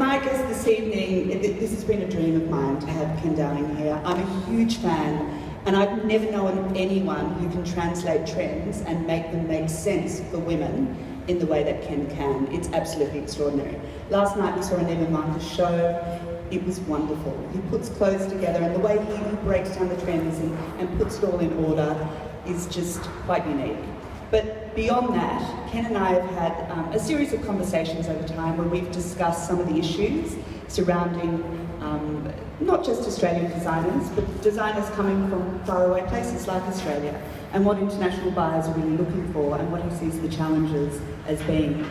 my guest this evening, this has been a dream of mine to have Ken Downing here. I'm a huge fan, and I've never known anyone who can translate trends and make them make sense for women in the way that Ken can. It's absolutely extraordinary. Last night we saw a Neiman Marcus show. It was wonderful. He puts clothes together, and the way he breaks down the trends and puts it all in order is just quite unique. But beyond that, Ken and I have had a series of conversations over time where we've discussed some of the issues surrounding not just Australian designers, but designers coming from faraway places like Australia, and what international buyers are really looking for and what he sees the challenges as being.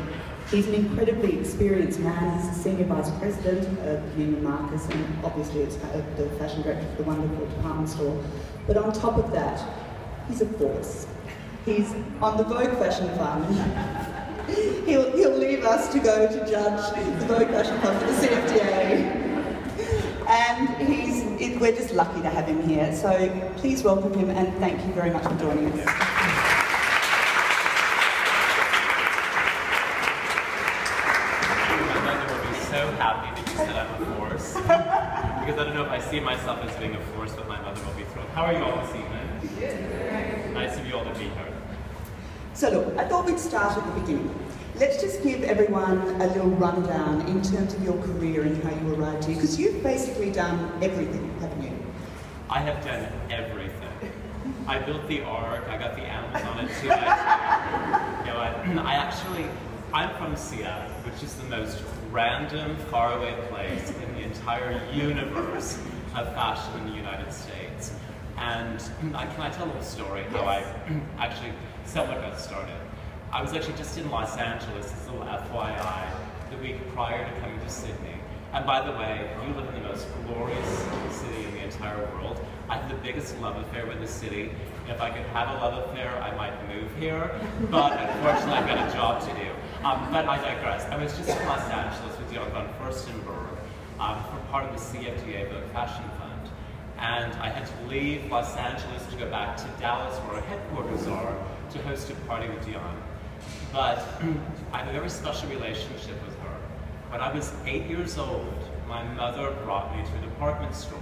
He's an incredibly experienced man. He's the Senior Vice President of Neiman Marcus, and obviously it's the Fashion Director for the wonderful department store. But on top of that, he's a force. He's on the Vogue Fashion Fund. He'll leave us to go to judge the Vogue Fashion Fund for the CFDA. And we're just lucky to have him here. So please welcome him, and thank you very much for joining us. My mother will be so happy that you said I'm a force. Because I don't know if I see myself as being a force, but my mother will be thrilled. How are you all this evening? Yeah. Nice of you all to be here. So look, I thought we'd start at the beginning. Let's just give everyone a little rundown in terms of your career and how you arrived here, because you've basically done everything, haven't you? I have done everything. I built the Ark, I got the animals on it too. I'm from Seattle, which is the most random, faraway place in the entire universe of fashion in the United States. And can I tell a little story how I actually somewhat got started? I was actually just in Los Angeles, as a little FYI, the week prior to coming to Sydney. And by the way, you live in the most glorious city in the entire world. I have the biggest love affair with the city. If I could have a love affair, I might move here. But unfortunately, I've got a job to do. But I digress. I was just in Los Angeles with Diane von Furstenberg for part of the CFDA Vogue Fashion Fund. And I had to leave Los Angeles to go back to Dallas, where our headquarters are, to host a party with Diane. But I have a very special relationship with her. When I was 8 years old, my mother brought me to a department store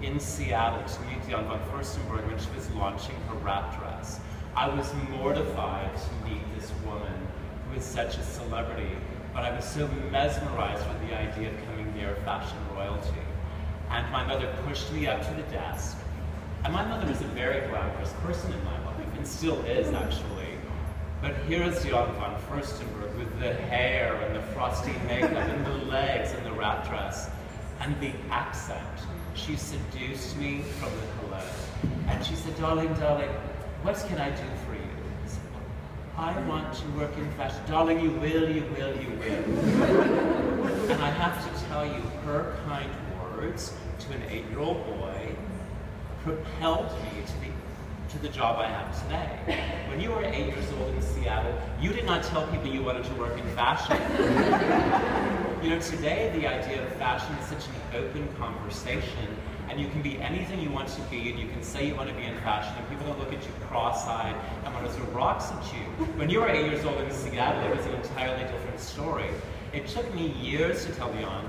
in Seattle to meet Diane von Furstenberg when she was launching her wrap dress. I was mortified to meet this woman who is such a celebrity, but I was so mesmerized with the idea of coming near fashion royalty. And my mother pushed me up to the desk. And my mother was a very glamorous person in my life, and still is, actually. But here is Diane von Furstenberg with the hair and the frosty makeup and the legs and the wrap dress and the accent. She seduced me from the hello. And she said, "Darling, darling, what can I do for you?" I said, "I want to work in fashion." "Darling, you will, you will, you will." And I have to tell you, her kind words to an 8-year-old boy propelled me to the job I have today. When you were 8 years old in Seattle, you did not tell people you wanted to work in fashion. You know, today the idea of fashion is such an open conversation, and you can be anything you want to be, and you can say you want to be in fashion, and people don't look at you cross-eyed and want to throw rocks at you. When you were 8 years old in Seattle, it was an entirely different story. It took me years to tell Diane,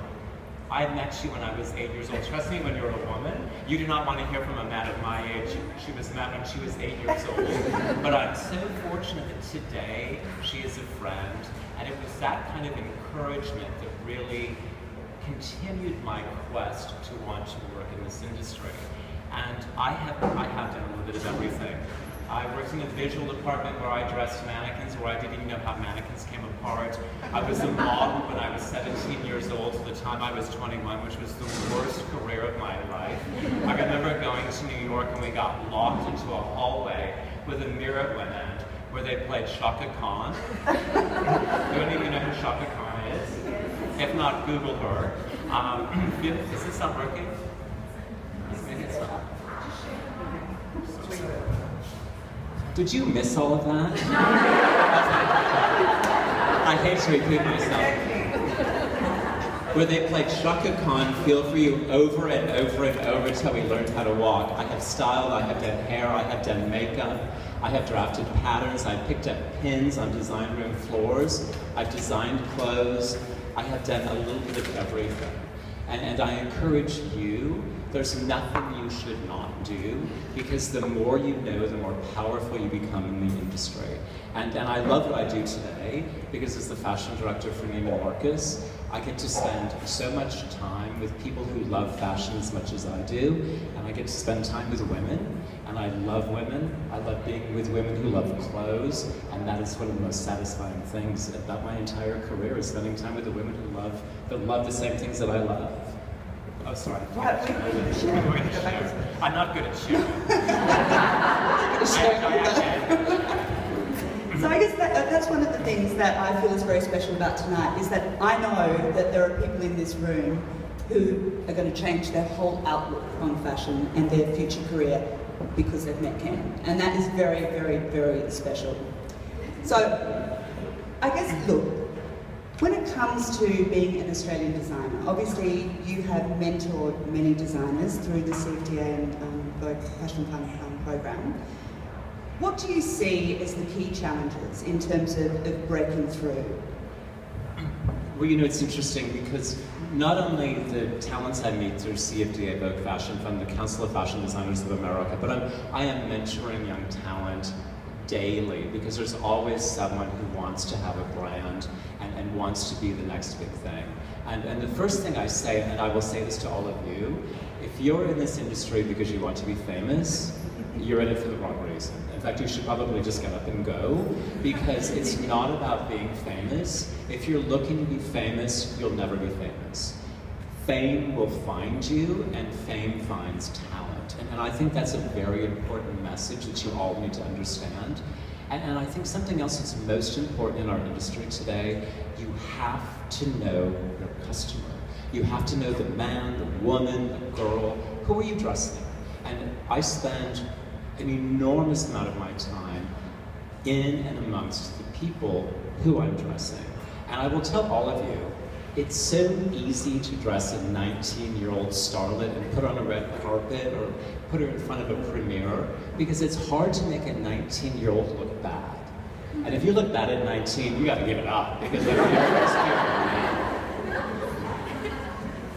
"I met you when I was 8 years old." Trust me, when you're a woman, you do not want to hear from a man of my age. She was mad when she was 8 years old. But I'm so fortunate that today she is a friend. And it was that kind of encouragement that really continued my quest to want to work in this industry. And I have done a little bit of everything. I worked in the visual department where I dressed mannequins, where I didn't even know how mannequins came apart. I was a model when I was 17 years old to the time I was 21, which was the worst career of my life. I remember going to New York and we got locked into a hallway with a mirror at one end where they played Chaka Khan. You don't even know who Chaka Khan is? If not, Google her. Is this not working? Maybe it's not. Did you miss all of that? I hate to repeat myself. Where they played Chaka Khan, "Feel For You" over and over and over until we learned how to walk. I have styled, I have done hair, I have done makeup. I have drafted patterns, I've picked up pins on design room floors, I've designed clothes, I have done a little bit of everything. And I encourage you, there's nothing you should not do, because the more you know, the more powerful you become in the industry. And I love what I do today, because as the fashion director for Neiman Marcus, I get to spend so much time with people who love fashion as much as I do, and I get to spend time with women, and I love women. I love being with women who love clothes, and that is one of the most satisfying things about my entire career, is spending time with the women who love the same things that I love. Oh, sorry. I'm not good at sharing. So I guess that's one of the things that I feel is very special about tonight, is that I know that there are people in this room who are going to change their whole outlook on fashion and their future career because they've met Ken. And that is very, very, very special. So I guess, look, when it comes to being an Australian designer, obviously you have mentored many designers through the CFDA and Vogue Fashion Fund program. What do you see as the key challenges in terms of breaking through? Well, you know, it's interesting because not only the talents I meet through CFDA, Vogue Fashion Fund, the Council of Fashion Designers of America, but I am mentoring young talent daily, because there's always someone who wants to have a brand and wants to be the next big thing. And the first thing I say, and I will say this to all of you, if you're in this industry because you want to be famous, you're in it for the wrong reason. In fact, you should probably just get up and go, because it's not about being famous. If you're looking to be famous, you'll never be famous. Fame will find you, and fame finds talent. And I think that's a very important message that you all need to understand. And I think something else that's most important in our industry today, you have to know your customer. You have to know the man, the woman, the girl. Who are you dressing? And I spend an enormous amount of my time in and amongst the people who I'm dressing. And I will tell all of you, it's so easy to dress a 19-year-old starlet and put on a red carpet or put her in front of a premiere, because it's hard to make a 19-year-old look bad. And if you look bad at 19, you gotta give it up, because that's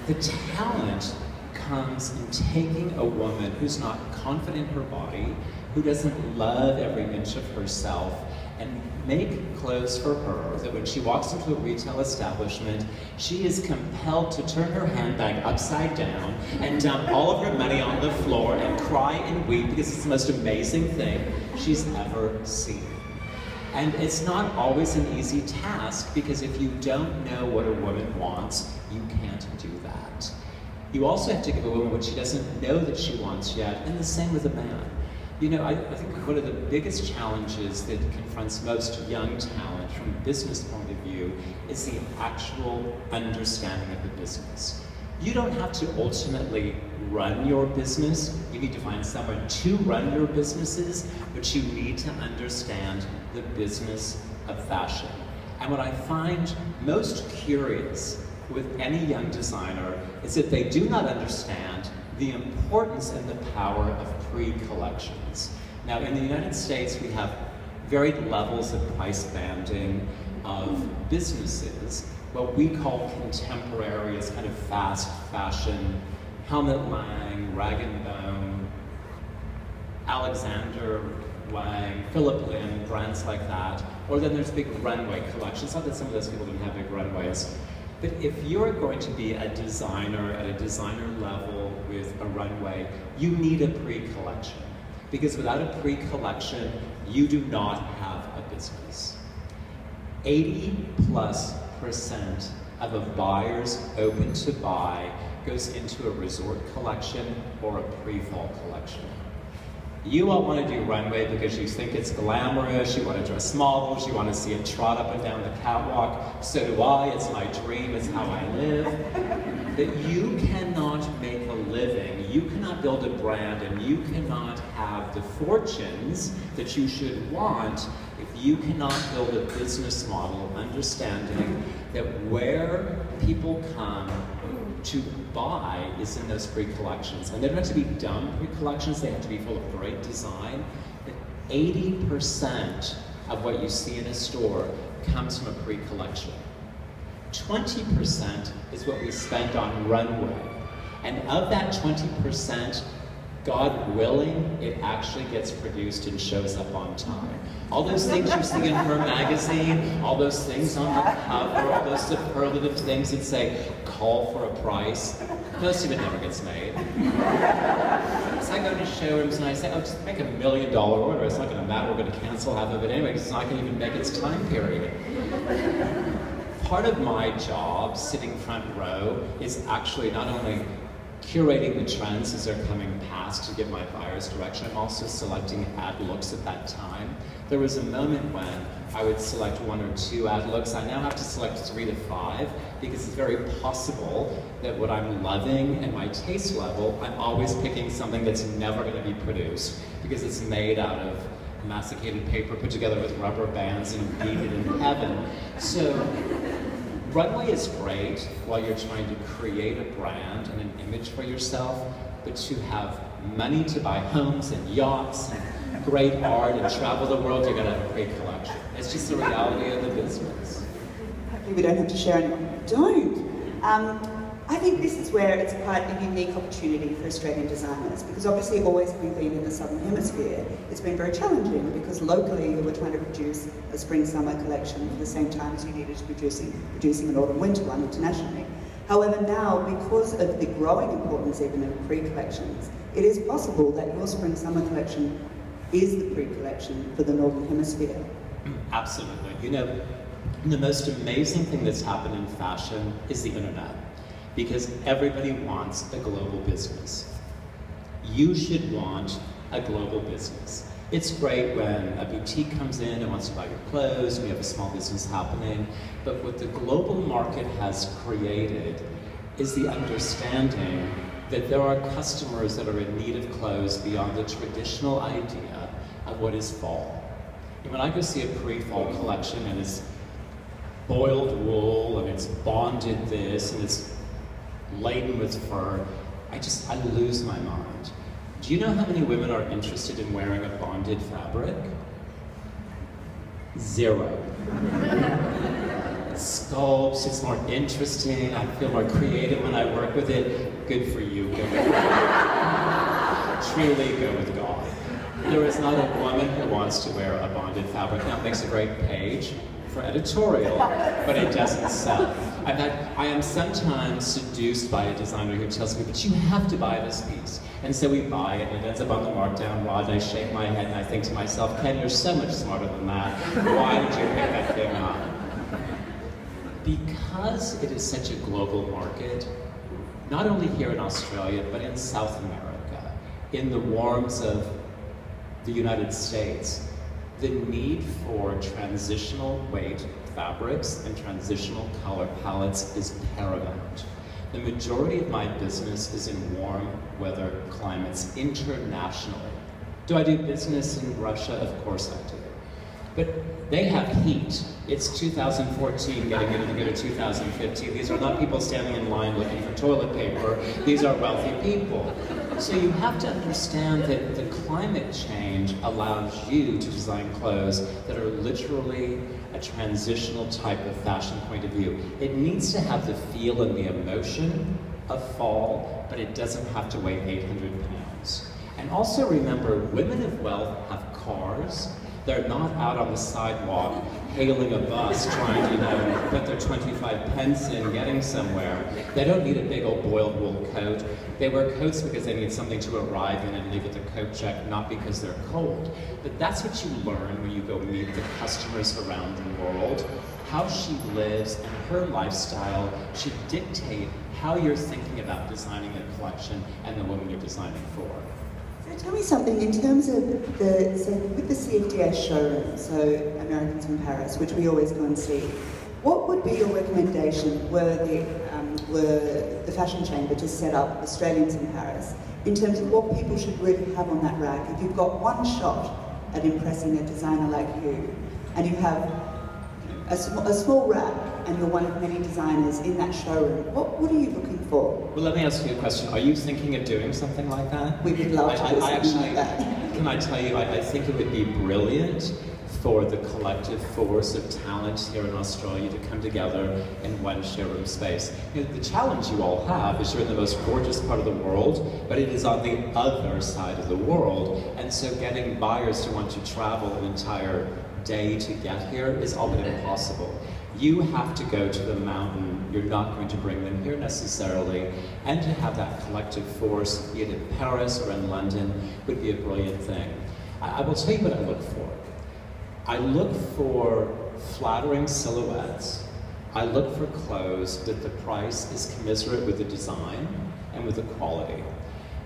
the talent comes in taking a woman who's not confident in her body, who doesn't love every inch of herself, and make clothes for her that when she walks into a retail establishment, she is compelled to turn her handbag upside down and dump all of her money on the floor and cry and weep, because it's the most amazing thing she's ever seen. And it's not always an easy task, because if you don't know what a woman wants, you can't do that. You also have to give a woman what she doesn't know that she wants yet, and the same with a man. You know, I think one of the biggest challenges that confronts most young talent from a business point of view is the actual understanding of the business. You don't have to ultimately run your business. You need to find someone to run your businesses, but you need to understand the business of fashion. And what I find most curious with any young designer is that they do not understand the importance and the power of pre-collections. Now, in the United States, we have varied levels of price banding of businesses, what we call contemporary, as kind of fast fashion, Helmut Lang, Rag & Bone, Alexander Wang, Philip Lim, brands like that. Or then there's big runway collections. Not that some of those people didn't have big runways. But if you're going to be a designer at a designer level with a runway, you need a pre-collection. Because without a pre-collection, you do not have a business. 80+% of a buyer's open to buy goes into a resort collection or a pre-fall collection. You all want to do runway because you think it's glamorous, you want to dress models, you want to see it trot up and down the catwalk. So do I, it's my dream, it's how I live. But you cannot make a living, you cannot build a brand, and you cannot have the fortunes that you should want if you cannot build a business model understanding that where people come to buy is in those pre-collections. And they don't have to be dumb pre-collections, they have to be full of great design. But 80% of what you see in a store comes from a pre-collection. 20% is what we spend on runway. And of that 20%, God willing, it actually gets produced and shows up on time. All those things you see in her magazine, all those things on the cover, all those superlative things that say, call for a price, most of it never gets made. So I go to showrooms and I say, oh, just make $1 million order, it's not gonna matter, we're gonna cancel half of it anyway, it's not gonna even make its time period. Part of my job, sitting front row, is actually not only curating the trends as they're coming past to give my buyers direction. I'm also selecting ad looks at that time. There was a moment when I would select 1 or 2 ad looks. I now have to select 3 to 5 because it's very possible that what I'm loving and my taste level, I'm always picking something that's never going to be produced because it's made out of masticated paper put together with rubber bands and beaded in heaven. So, runway is great while you're trying to create a brand and an image for yourself, but to have money to buy homes and yachts and great art and travel the world, you're gonna have a great collection. It's just the reality of the business. Hopefully we don't have to share anymore. Don't! I think this is where it's quite a unique opportunity for Australian designers, because obviously always having been in the Southern Hemisphere, it's been very challenging because locally you were trying to produce a spring-summer collection at the same time as you needed to producing an autumn-winter one internationally. However, now, because of the growing importance even of pre-collections, it is possible that your spring-summer collection is the pre-collection for the Northern Hemisphere. Absolutely. You know, the most amazing thing that's happened in fashion is the internet, because everybody wants a global business. You should want a global business. It's great when a boutique comes in and wants to buy your clothes, and you have a small business happening, but what the global market has created is the understanding that there are customers that are in need of clothes beyond the traditional idea of what is fall. And when I go see a pre-fall collection and it's boiled wool and it's bonded this and it's laden with fur, I lose my mind. Do you know how many women are interested in wearing a bonded fabric? 0. It sculpts, it's more interesting, I feel more creative when I work with it. Good for you, go with God. Truly go with God. There is not a woman who wants to wear a bonded fabric. Now it makes a great page for editorial, but it doesn't sell. In fact, I am sometimes seduced by a designer who tells me, but you have to buy this piece. And so we buy it, and it ends up on the markdown rod, and I shake my head, and I think to myself, Ken, you're so much smarter than that. Why did you pick that thing up? Because it is such a global market, not only here in Australia, but in South America, in the warmth of the United States, the need for transitional weight fabrics and transitional color palettes is paramount. The majority of my business is in warm weather climates internationally. Do I do business in Russia? Of course I do. But they have heat. It's 2014 getting into the good of 2015. These are not people standing in line looking for toilet paper. These are wealthy people. So you have to understand that the climate change allows you to design clothes that are literally a transitional type of fashion point of view. It needs to have the feel and the emotion of fall, but it doesn't have to weigh 800 pounds. And also remember, women of wealth have cars. They're not out on the sidewalk hailing a bus trying to, put their 25 pence in getting somewhere. They don't need a big old boiled wool coat. They wear coats because they need something to arrive in and leave at the coat check, not because they're cold. But that's what you learn when you go meet the customers around the world. How she lives and her lifestyle should dictate how you're thinking about designing a collection and the woman you're designing for. Tell me something in terms of the, so with the CFDA showroom, so Americans from Paris, which we always go and see, what would be your recommendation were the Fashion Chamber to set up Australians in Paris in terms of what people should really have on that rack? If you've got one shot at impressing a designer like you, and you have a small rack, and you're one of many designers in that showroom, what are you looking for? Well, let me ask you a question. Are you thinking of doing something like that? We would love to do something like that. can I tell you, I think it would be brilliant for the collective force of talent here in Australia to come together in one showroom space. You know, the challenge you all have is you're in the most gorgeous part of the world, but it is on the other side of the world. And so getting buyers to want to travel an entire day to get here is all but impossible. You have to go to the mountain. You're not going to bring them here necessarily. And to have that collective force, be it in Paris or in London, would be a brilliant thing. I will tell you what I look for. I look for flattering silhouettes. I look for clothes that the price is commensurate with the design and with the quality.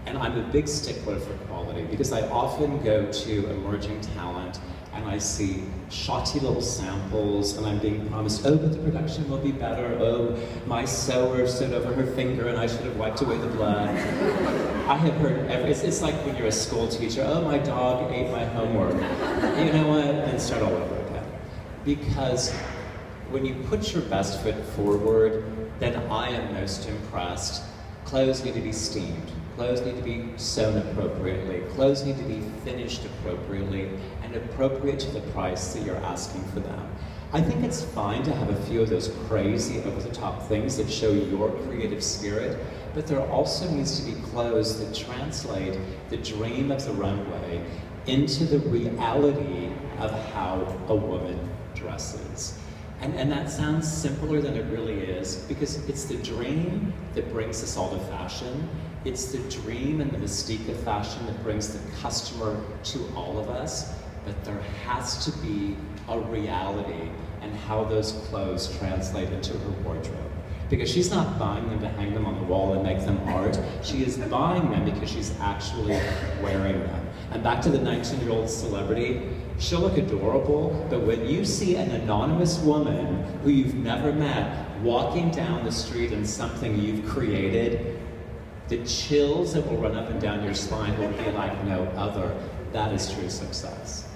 And I'm a big stickler for quality because I often go to emerging talent and I see shoddy little samples and I'm being promised, oh, but the production will be better. Oh, my sewer stood over her finger and I should have wiped away the blood. I have heard, it's like when you're a school teacher, oh, my dog ate my homework. You know what, and start all over again. Because when you put your best foot forward, then I am most impressed. Clothes need to be steamed. Clothes need to be sewn appropriately. Clothes need to be finished appropriately and appropriate to the price that you're asking for them. I think it's fine to have a few of those crazy over-the-top things that show your creative spirit, but there also needs to be clothes that translate the dream of the runway into the reality of how a woman dresses. And that sounds simpler than it really is, because it's the dream that brings us all to fashion. It's the dream and the mystique of fashion that brings the customer to all of us, but there has to be a reality in how those clothes translate into her wardrobe. Because she's not buying them to hang them on the wall and make them art. She is buying them because she's actually wearing them. And back to the 19-year-old celebrity, she'll look adorable, but when you see an anonymous woman who you've never met walking down the street in something you've created, the chills that will run up and down your spine will be like no other. That is true success.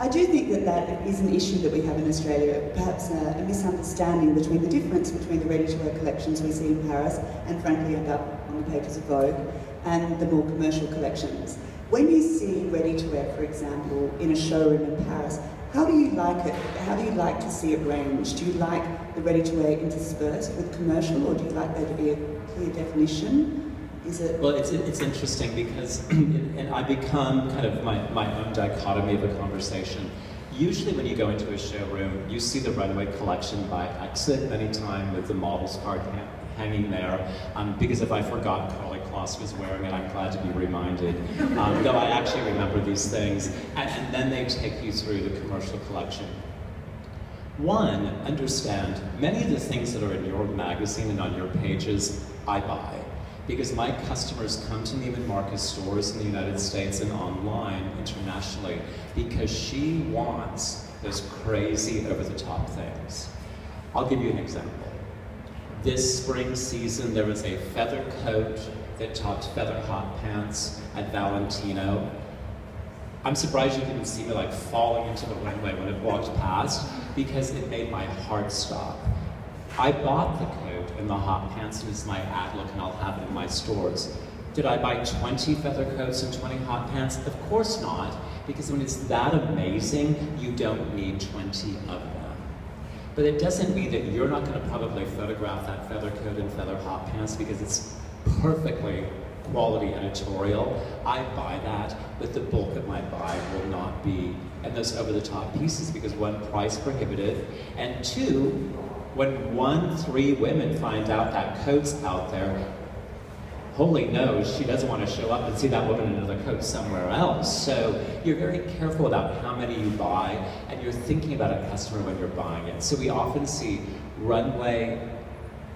I do think that that is an issue that we have in Australia, perhaps a misunderstanding between the difference between the ready-to-wear collections we see in Paris and frankly end up on the pages of Vogue and the more commercial collections. When you see ready-to-wear, for example, in a showroom in Paris, how do you like it? How do you like to see it ranged? Do you like the ready-to-wear interspersed with commercial, or do you like there to be a clear definition? Well, it's interesting because and I become kind of my own dichotomy of a conversation. Usually when you go into a showroom, you see the runway collection by exit many times with the models card hanging there. Because if I forgot Karlie Kloss was wearing it, I'm glad to be reminded. Though I actually remember these things. And then they take you through the commercial collection. One, understand, many of the things that are in your magazine and on your pages, I buy. Because my customers come to Neiman Marcus stores in the United States and online, internationally, because she wants those crazy, over-the-top things. I'll give you an example. This spring season, there was a feather coat that topped feather hot pants at Valentino. I'm surprised you didn't see me like falling into the runway when it walked past, because it made my heart stop. I bought the coat and the hot pants, and it's my ad look, and I'll have it in my stores. Did I buy 20 feather coats and 20 hot pants? Of course not, because when it's that amazing, you don't need 20 of them. But it doesn't mean that you're not going to probably photograph that feather coat and feather hot pants, because it's perfectly quality editorial. I buy that, but the bulk of my buy will not be at those over-the-top pieces, because one, price prohibitive, and two, when 1-3 women find out that coat's out there, holy knows she doesn't want to show up and see that woman in another coat somewhere else. So you're very careful about how many you buy, and you're thinking about a customer when you're buying it. So we often see runway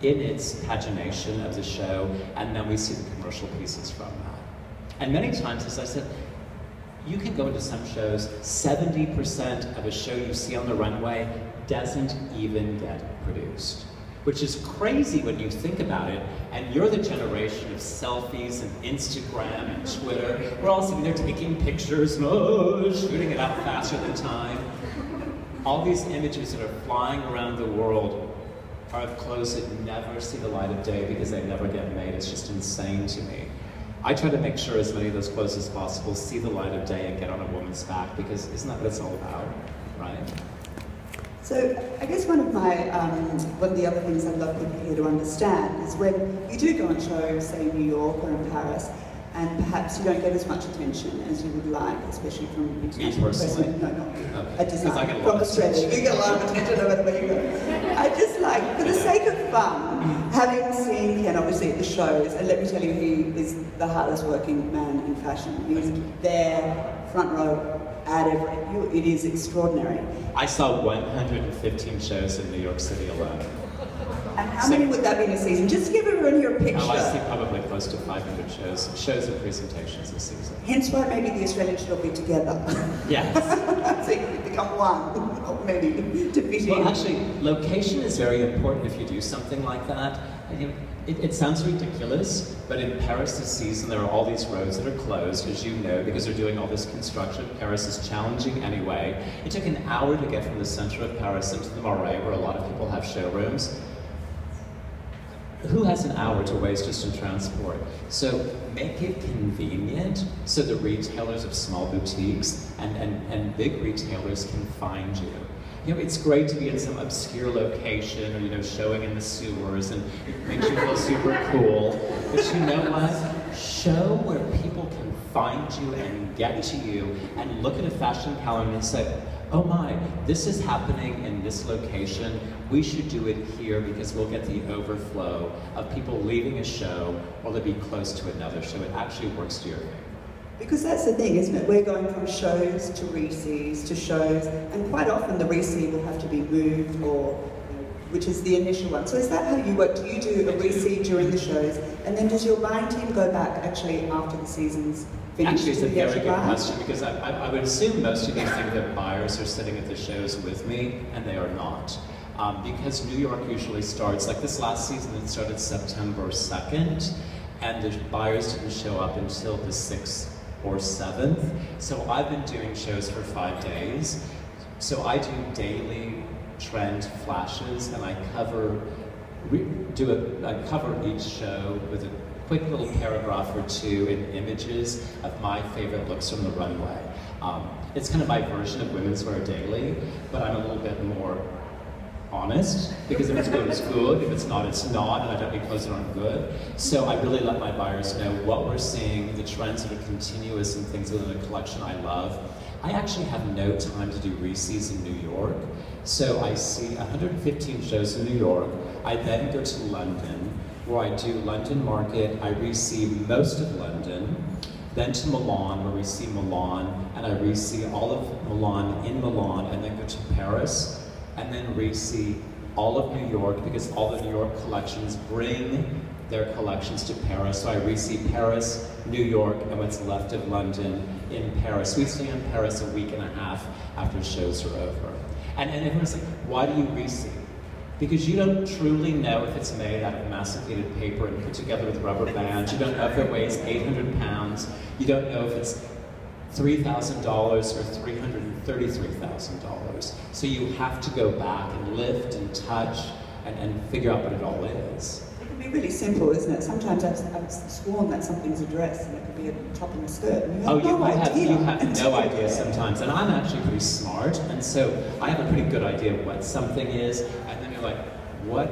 in its pagination of the show, and then we see the commercial pieces from that. And many times, as I said, you can go into some shows, 70% of a show you see on the runway doesn't even get produced. Which is crazy when you think about it, and you're the generation of selfies and Instagram and Twitter. We're all sitting there taking pictures, shooting it up faster than time. All these images that are flying around the world are of clothes that never see the light of day because they never get made. It's just insane to me. I try to make sure as many of those clothes as possible see the light of day and get on a woman's back, because isn't that what it's all about, right? So I guess one of my, one of the other things I'd love people here to understand is when you do go on show, say in New York or in Paris, and perhaps you don't get as much attention as you would like, especially from an international person. No, not me. Okay. From Australia. You get a lot of attention, no matter where you go. I just like, for the sake of fun, having seen Ken obviously at the shows, and let me tell you, he is the hardest working man in fashion. He's there, front row, at every, it is extraordinary. I saw 115 shows in New York City alone. And how many would that be in a season? Just to give everyone here a picture. Oh, I see probably close to 500 shows and presentations a season. Hence why maybe the Australians should all be together. Yes. So you can become one, or many, to fit in. Well, actually, location is very important if you do something like that. It sounds ridiculous, but in Paris this season there are all these roads that are closed, as you know, because they're doing all this construction. Paris is challenging anyway. It took an hour to get from the center of Paris into the Marais, where a lot of people have showrooms. Who has an hour to waste just in transport? So make it convenient so the retailers of small boutiques and big retailers can find you. You know, it's great to be in some obscure location or, you know, showing in the sewers, and it makes you feel super cool. But you know what? Show where people can find you and get to you, and look at a fashion calendar and say, oh my, this is happening in this location. We should do it here because we'll get the overflow of people leaving a show or they'll be close to another show. It actually works to your favor. Because that's the thing, isn't it? We're going from shows to resees to shows, and quite often the resee will have to be moved, or which is the initial one. So is that how you work? Do you do a resee during the shows, and then does your buying team go back actually after the season's finished? Actually, it's a very good question, because I would assume most of you think that buyers are sitting at the shows with me, and they are not. Because New York usually starts, like this last season, it started September 2nd, and the buyers didn't show up until the 6th or 7th. So I've been doing shows for 5 days. So I do daily trend flashes, and I cover each show with a quick little paragraph or two in images of my favorite looks from the runway. It's kind of my version of Women's Wear Daily, but I'm a little bit more honest, because if it's good, it's good. If it's not, and I don't be closer on good. So I really let my buyers know what we're seeing, the trends that are continuous and things within a collection I love. I actually have no time to do resees in New York, so I see 115 shows in New York. I then go to London, where I do London Market. I resee most of London, then to Milan, where we see Milan, and I resee all of Milan in Milan, and then go to Paris, and then resee all of New York, because all the New York collections bring their collections to Paris. So I resee Paris, New York, and what's left of London in Paris. We stay in Paris a week and a half after shows are over. And everyone's like, why do you resee? Because you don't truly know if it's made out of masticated paper and put together with rubber bands. You don't know if it weighs 800 pounds. You don't know if it's $3,000 or $333,000. So you have to go back and lift and touch and figure out what it all is. It can be really simple, isn't it? Sometimes I've sworn that something's a dress and it could be a top and a skirt. And you have no idea sometimes. And I'm actually pretty smart, and so I have a pretty good idea of what something is, and then you're like, what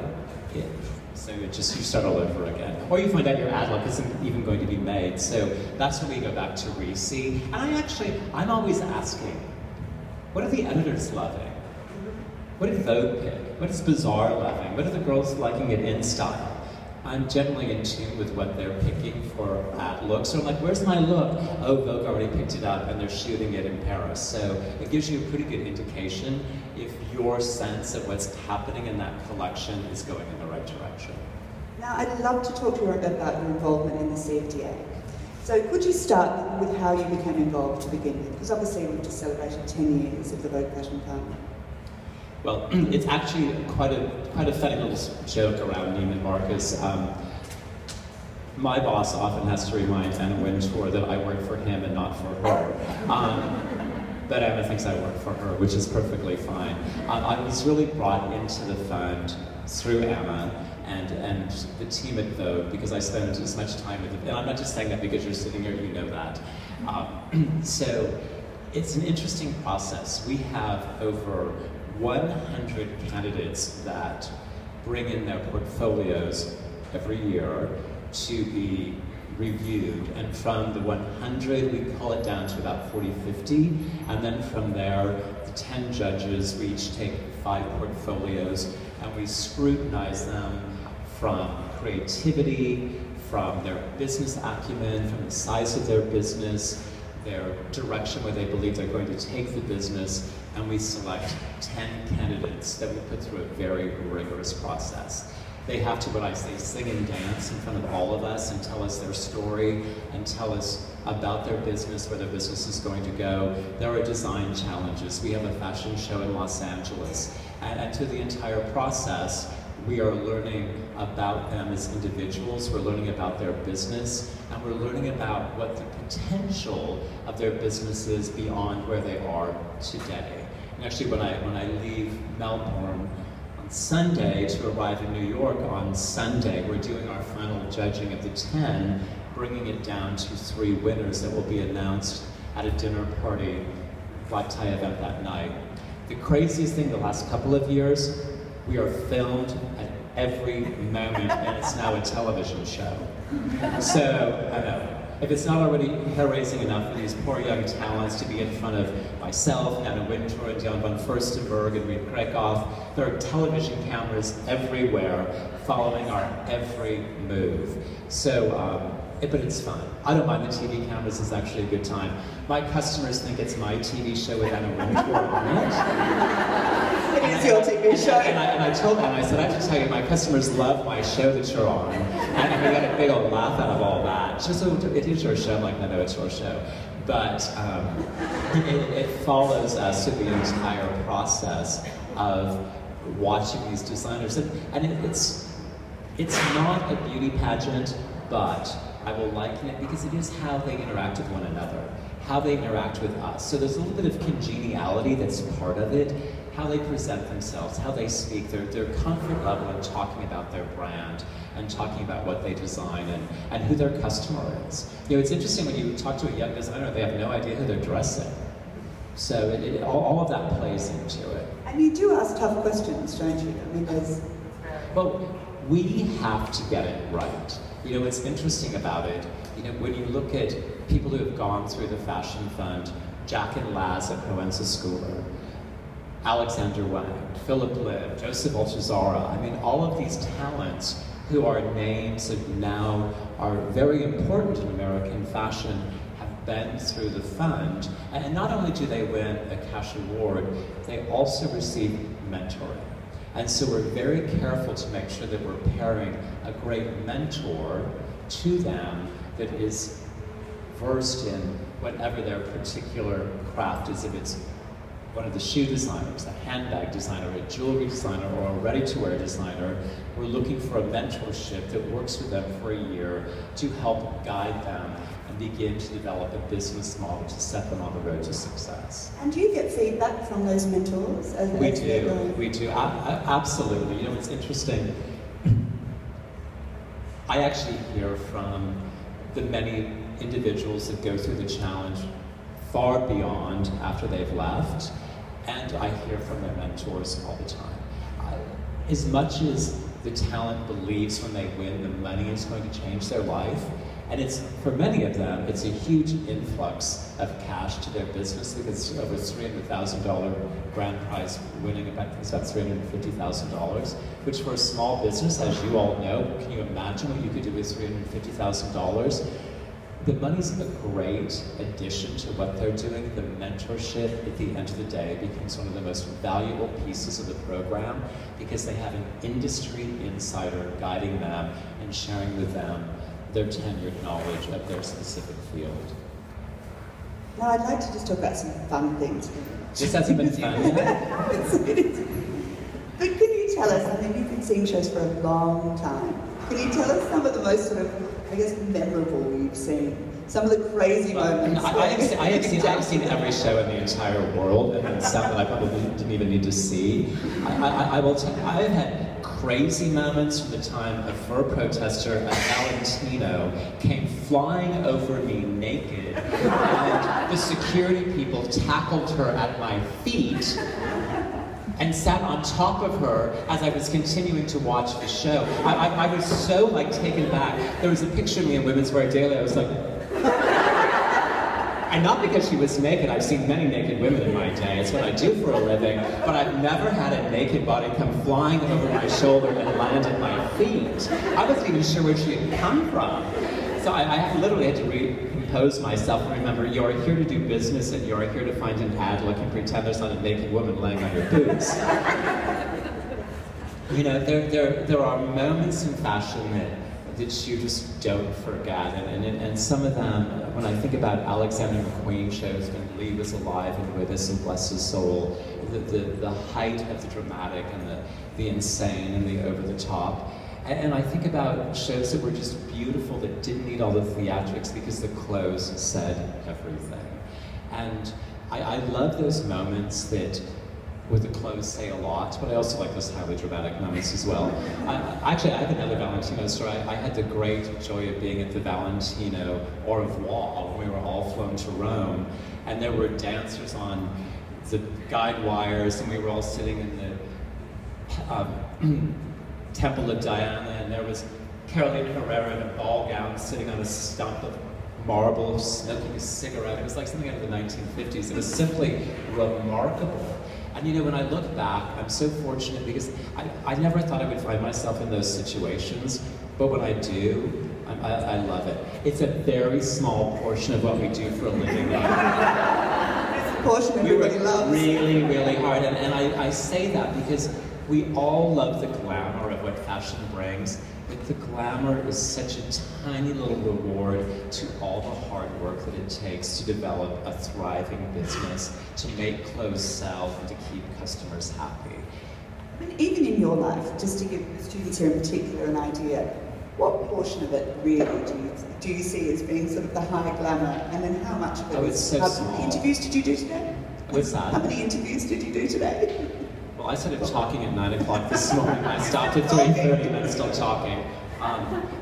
if? So you start all over again. Or you find out your ad hoc isn't even going to be made. So that's when we go back to resee. And I'm always asking, what are the editors loving? What did Vogue pick? What is Bazaar loving? What are the girls liking at InStyle? I'm generally in tune with what they're picking for ad looks. So I'm like, where's my look? Oh, Vogue already picked it up, and they're shooting it in Paris. So it gives you a pretty good indication if your sense of what's happening in that collection is going in the right direction. Now, I'd love to talk to you about your involvement in the CFDA. So could you start with how you became involved to begin with? Because obviously we've just celebrated 10 years of the Vogue Fashion Fund. Well, it's actually quite a funny little joke around Neiman Marcus. My boss often has to remind Anna Wintour that I work for him and not for her. But Anna thinks I work for her, which is perfectly fine. I was really brought into the fund through Anna, and the team at Vogue, because I spend as much time with them. And I'm not just saying that because you're sitting here, you know that. So it's an interesting process. We have over 100 candidates that bring in their portfolios every year to be reviewed, and from the 100 we call it down to about 40-50, and then from there the 10 judges, we each take 5 portfolios and we scrutinize them from creativity, from their business acumen, from the size of their business, their direction where they believe they're going to take the business, and we select 10 candidates that we put through a very rigorous process. They have to, what I say, sing and dance in front of all of us and tell us their story and tell us about their business, where their business is going to go. There are design challenges. We have a fashion show in Los Angeles. And through the entire process, we are learning about them as individuals, we're learning about their business, and we're learning about what the potential of their business is beyond where they are today. And actually, when I leave Melbourne Sunday to arrive in New York on Sunday, we're doing our final judging of the 10, bringing it down to 3 winners that will be announced at a dinner party, black tie event that night. The craziest thing the last couple of years, we are filmed at every moment, and it's now a television show. So, I know. If it's not already hair-raising enough for these poor young talents to be in front of myself, Anna Wintour, and Diane von Furstenberg, and Reed Krakoff, there are television cameras everywhere following our every move. So, but it's fun. I don't mind the TV cameras, it's actually a good time. My customers think it's my TV show with Anna Wintour on it. It is your TV show. And I told them, I said, I have to tell you, my customers love my show that you're on. And we got a big old laugh out of all that. Just, it is your show, I'm like, no, it's your show. But it follows us through the entire process of watching these designers. And it's not a beauty pageant, but I will liken it because it is how they interact with one another, how they interact with us. So there's a little bit of congeniality that's part of it, how they present themselves, how they speak, their comfort level in talking about their brand and talking about what they design and who their customer is. You know, it's interesting when you talk to a young designer, they have no idea who they're dressing. So all of that plays into it. And you do ask tough questions, don't you? I mean, there's... Well, we have to get it right. You know, what's interesting about it, you know, when you look at people who have gone through the Fashion Fund, Jack and Laz at Proenza Schooler, Alexander Wang, Philip Lim, Joseph Altuzarra, I mean, all of these talents who are names that now are very important in American fashion have been through the fund. And not only do they win a cash award, they also receive mentoring. And so we're very careful to make sure that we're pairing a great mentor to them that is versed in whatever their particular craft is, if it's one of the shoe designers, a handbag designer, a jewelry designer, or a ready-to-wear designer. We're looking for a mentorship that works with them for a year to help guide them and begin to develop a business model to set them on the road to success. And do you get feedback from those mentors? We do, absolutely. You know, it's interesting. I actually hear from the many individuals that go through the challenge far beyond after they've left, and I hear from their mentors all the time. As much as the talent believes when they win the money is going to change their life, and it's, for many of them, it's a huge influx of cash to their business because over $300,000 grand prize winning is about $350,000, which for a small business, as you all know, can you imagine what you could do with $350,000? The money's a great addition to what they're doing. The mentorship at the end of the day becomes one of the most valuable pieces of the program because they have an industry insider guiding them and sharing with them their tenured knowledge of their specific field. Now I'd like to just talk about some fun things. This hasn't been fun. But can you tell us, I mean, you've been seeing shows for a long time. Can you tell us some of the most sort of, I guess, memorable we've seen? Some of the crazy moments. I've seen every show in the entire world, and then some that I probably didn't even need to see. I will tell you, I've had crazy moments from the time a fur protester at Valentino came flying over me naked, and the security people tackled her at my feet and sat on top of her as I was continuing to watch the show. I was so like taken back. There was a picture of me in Women's Wear Daily, I was like... And not because she was naked, I've seen many naked women in my day, it's what I do for a living, but I've never had a naked body come flying over my shoulder and land at my feet. I wasn't even sure where she had come from. So I literally had to recompose myself and remember, you're here to do business and you're here to find an ad look and pretend there's not a naked woman laying on your boobs. You know, there are moments in fashion that you just don't forget. And some of them, when I think about Alexander McQueen shows when Lee was alive and with us and bless his soul, the height of the dramatic and the insane and the over the top. And I think about shows that were just beautiful, that didn't need all the theatrics because the clothes said everything. And I love those moments that where the clothes say a lot, but I also like those highly dramatic moments as well. Actually, I have another Valentino story. I had the great joy of being at the Valentino au revoir when we were all flown to Rome, and there were dancers on the guide wires, and we were all sitting in the Temple of Diana, and there was Carolina Herrera in a ball gown sitting on a stump of marble, smoking a cigarette. It was like something out of the 1950s. It was simply remarkable. And you know, when I look back, I'm so fortunate because I never thought I would find myself in those situations, but when I do, I love it. It's a very small portion of what we do for a living. It's a portion everybody loves. Really, really hard, and I say that because we all love the glamour of what fashion brings, but the glamour is such a tiny little reward to all the hard work that it takes to develop a thriving business, to make clothes sell, and to keep customers happy. I mean, even in your life, just to give students here in particular an idea, what portion of it really do you see as being sort of the high glamour, and then how much of it is... How many interviews did you do today? What's that? How many interviews did you do today? Well, I started talking at 9 o'clock this morning. I stopped at 3:30 and I'm still talking.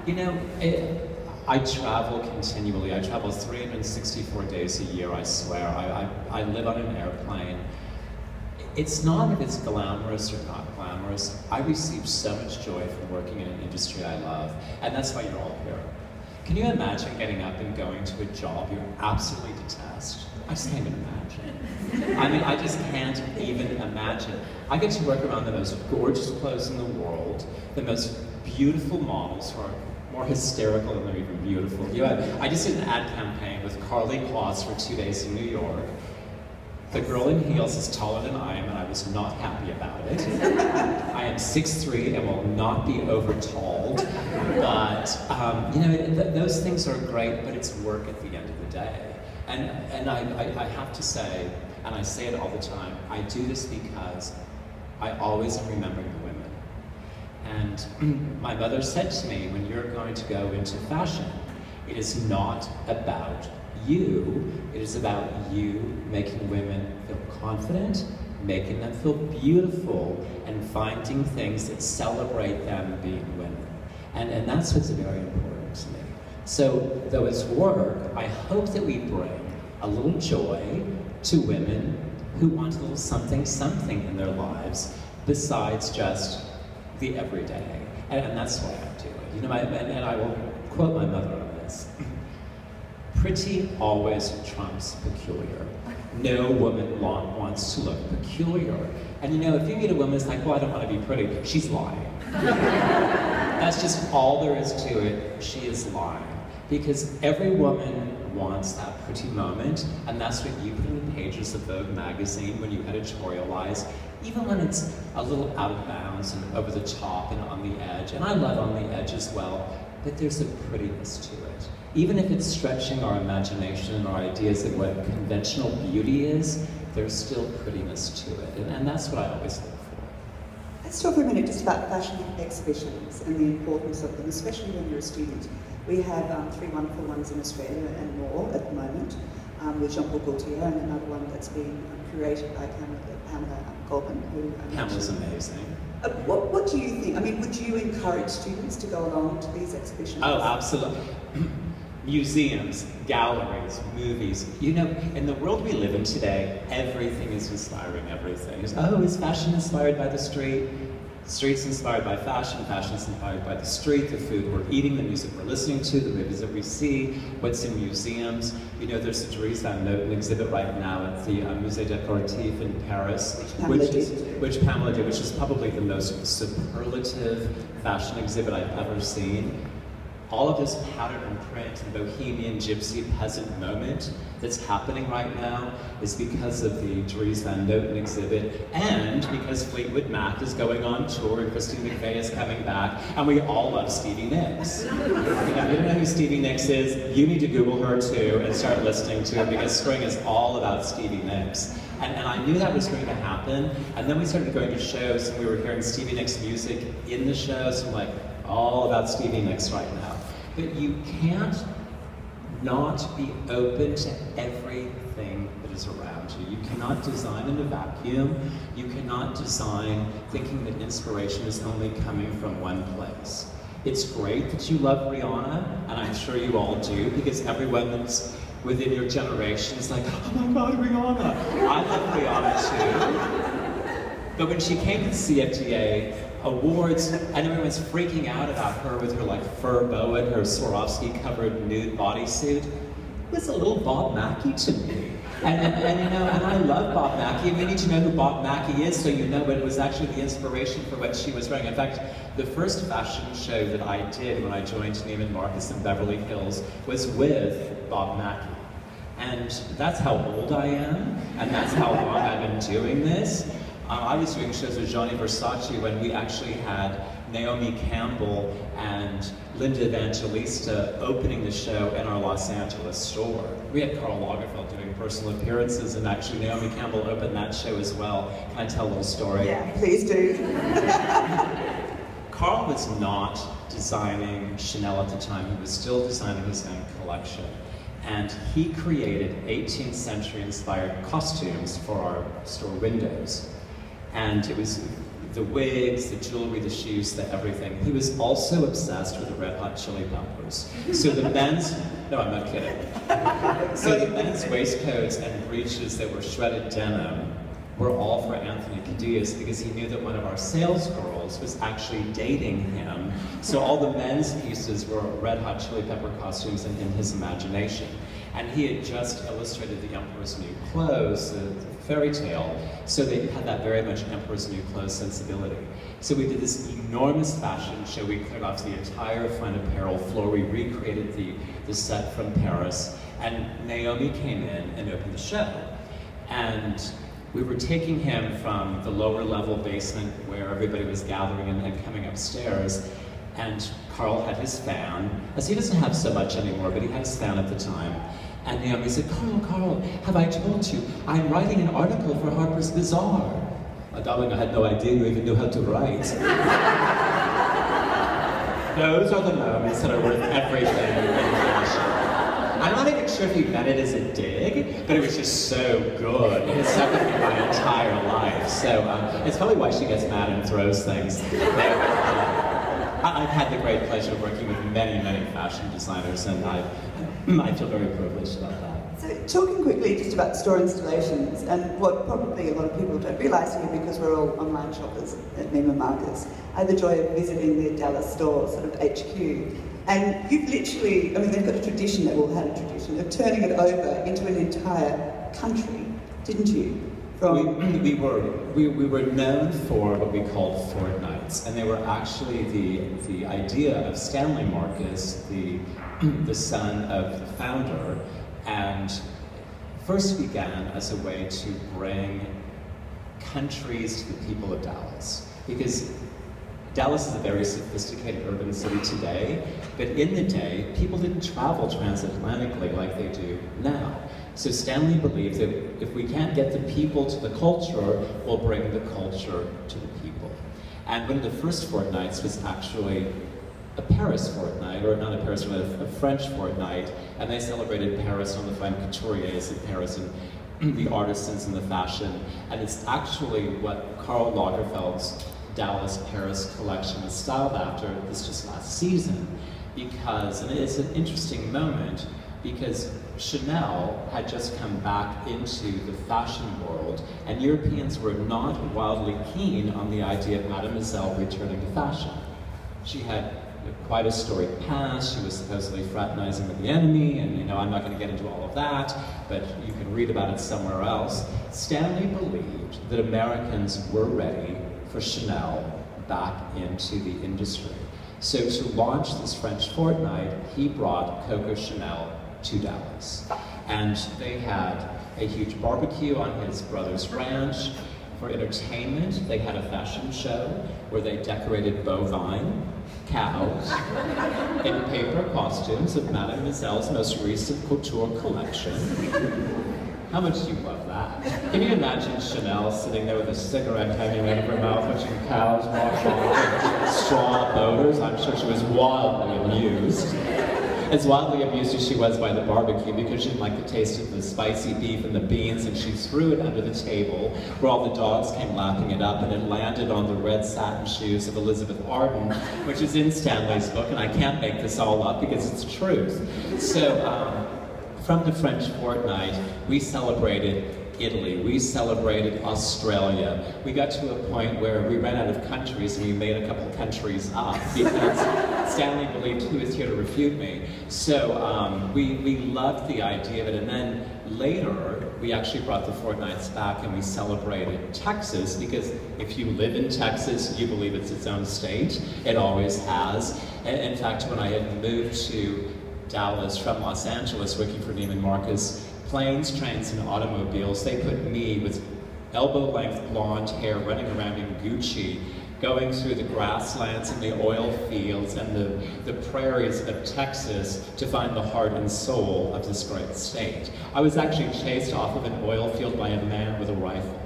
You know, I travel continually. I travel 364 days a year, I swear. I live on an airplane. It's not if it's glamorous or not glamorous. I receive so much joy from working in an industry I love, and that's why you're all here. Can you imagine getting up and going to a job you absolutely detest? I just can't even imagine. I mean, I just can't even imagine. I get to work around the most gorgeous clothes in the world, the most beautiful models who are more hysterical than they're even beautiful. You know, I just did an ad campaign with Karlie Kloss for 2 days in New York. The girl in heels is taller than I am, and I was not happy about it. I am 6'3" and will not be overtalled. But you know, those things are great, but it's work at the end of the day. And I have to say, and I say it all the time, I do this because I always am remembering the women. And my mother said to me, when you're going to go into fashion, it is not about you, it is about you making women feel confident, making them feel beautiful, and finding things that celebrate them being women. And that's what's very important to me. So, though it's work, I hope that we bring a little joy to women who want a little something in their lives besides just the everyday. And that's why I do it. You know, and I will quote my mother on this. Pretty always trumps peculiar. No woman wants to look peculiar. And you know, if you meet a woman who's like, well, I don't want to be pretty, she's lying. That's just all there is to it, she is lying. Because every woman wants that pretty moment, and that's what you put in the pages of Vogue magazine when you editorialize, even when it's a little out of bounds and over the top and on the edge, and I love on the edge as well, but there's a prettiness to it. Even if it's stretching our imagination and our ideas of what conventional beauty is, there's still prettiness to it, and that's what I always look for. Let's talk for a minute just about fashion exhibitions and the importance of them, especially when you're a student. We have three wonderful ones in Australia and more at the moment, with Jean-Paul Gaultier and another one that's been curated by Pamela Goldman. Pamela's amazing. What do you think? I mean, would you encourage students to go along to these exhibitions? Oh, absolutely. Museums, galleries, movies. You know, in the world we live in today, everything is inspiring everything. Oh, is fashion inspired by the street? Street's inspired by fashion, fashion's inspired by the street, the food we're eating, the music we're listening to, the movies that we see, what's in museums. You know, there's a Dries Van Noten exhibit right now at the Musée Décoratif in Paris, which Pamela did, which is probably the most superlative fashion exhibit I've ever seen. All of this pattern and print, the bohemian, gypsy, peasant moment that's happening right now is because of the Dries Van Noten exhibit, and because Fleetwood Mac is going on tour and Christine McVie is coming back, and we all love Stevie Nicks. You know, if you don't know who Stevie Nicks is, you need to Google her too and start listening to her, because spring is all about Stevie Nicks. And I knew that was going to happen, and then we started going to shows and we were hearing Stevie Nicks music in the shows, and like, all about Stevie Nicks right now. But you can't not be open to everything that is around you. You cannot design in a vacuum. You cannot design thinking that inspiration is only coming from one place. It's great that you love Rihanna, and I'm sure you all do, because everyone that's within your generation is like, oh my God, Rihanna. I love Rihanna too. But when she came to the CFDA awards, and everyone's freaking out about her with her like fur boa and her Swarovski-covered nude bodysuit. It was a little Bob Mackie to me, and you know, and I love Bob Mackie, and you need to know who Bob Mackie is so you know what was actually the inspiration for what she was wearing. In fact, the first fashion show that I did when I joined Neiman Marcus in Beverly Hills was with Bob Mackie. And that's how old I am, and that's how long I've been doing this. I was doing shows with Gianni Versace when we actually had Naomi Campbell and Linda Evangelista opening the show in our Los Angeles store. We had Karl Lagerfeld doing personal appearances, and actually Naomi Campbell opened that show as well. Can I tell a little story? Yeah, please do. Karl was not designing Chanel at the time. He was still designing his own collection. And he created 18th century inspired costumes for our store windows. And it was the wigs, the jewelry, the shoes, the everything. He was also obsessed with the Red Hot Chili Peppers. So the men's, no, I'm not kidding. So the men's waistcoats and breeches that were shredded denim were all for Anthony Cadiz, because he knew that one of our sales girls was actually dating him. So all the men's pieces were Red Hot Chili Pepper costumes and in his imagination. And he had just illustrated the Emperor's New Clothes, the fairy tale, so they had that very much Emperor's New Clothes sensibility. So we did this enormous fashion show. We cleared off the entire fine apparel floor. We recreated the set from Paris, and Naomi came in and opened the show. And we were taking him from the lower level basement where everybody was gathering and then coming upstairs. And Karl had his fan, as he doesn't have so much anymore, but he had his fan at the time. And Naomi said, Karl, have I told you? I'm writing an article for Harper's Bazaar. My darling, I had no idea you even knew how to write. Those are the moments that are worth everything in fashion. I'm not even sure if he meant it as a dig, but it was just so good. It stuck with me my entire life. So it's probably why she gets mad and throws things. I've had the great pleasure of working with many, many fashion designers, and I feel very privileged about that. So, talking quickly just about store installations, and what probably a lot of people don't realise here, because we're all online shoppers at Neiman Marcus, I had the joy of visiting their Dallas store, sort of HQ, and you've literally, I mean, they've got a tradition, they've all had a tradition, of turning it over into an entire country, didn't you? We were known for what we called Ford Nights, and they were actually the idea of Stanley Marcus, the son of the founder, and first began as a way to bring countries to the people of Dallas, because Dallas is a very sophisticated urban city today, but in the day, people didn't travel transatlantically like they do now. So Stanley believed that if we can't get the people to the culture, we'll bring the culture to the people. And one of the first Ford Nights was actually a Paris Ford Night, or not a Paris Ford Night, a French Ford Night, and they celebrated Paris on the fine couturiers in Paris and the artisans and the fashion. And it's actually what Karl Lagerfeld's Dallas, Paris collection was styled after this just last season, because, and it's an interesting moment, because Chanel had just come back into the fashion world, and Europeans were not wildly keen on the idea of Mademoiselle returning to fashion. She had quite a storied past. She was supposedly fraternizing with the enemy, and you know, I'm not going to get into all of that, but you can read about it somewhere else. Stanley believed that Americans were ready for Chanel back into the industry. So to launch this French fortnight, he brought Coco Chanel to Dallas. And they had a huge barbecue on his brother's ranch. For entertainment, they had a fashion show where they decorated bovine cows in paper costumes of Mademoiselle's most recent couture collection. How much do you love that? Can you imagine Chanel sitting there with a cigarette hanging out of her mouth, watching cows walk off straw boaters? I'm sure she was wildly amused. As wildly amused as she was by the barbecue, because she didn't like the taste of the spicy beef and the beans, and she threw it under the table, where all the dogs came lapping it up, and it landed on the red satin shoes of Elizabeth Arden, which is in Stanley's book, and I can't make this all up because it's truth. So, from the French fortnight, we celebrated Italy, we celebrated Australia. We got to a point where we ran out of countries and we made a couple countries up because Stanley believed he was here to refute me. So we loved the idea of it, and then later we actually brought the fortnights back and we celebrated Texas, because if you live in Texas, you believe it's its own state. It always has. And in fact, when I had moved to Dallas from Los Angeles working for Neiman Marcus, planes, trains, and automobiles, they put me with elbow-length blonde hair running around in Gucci, going through the grasslands and the oil fields and the prairies of Texas to find the heart and soul of this great state. I was actually chased off of an oil field by a man with a rifle.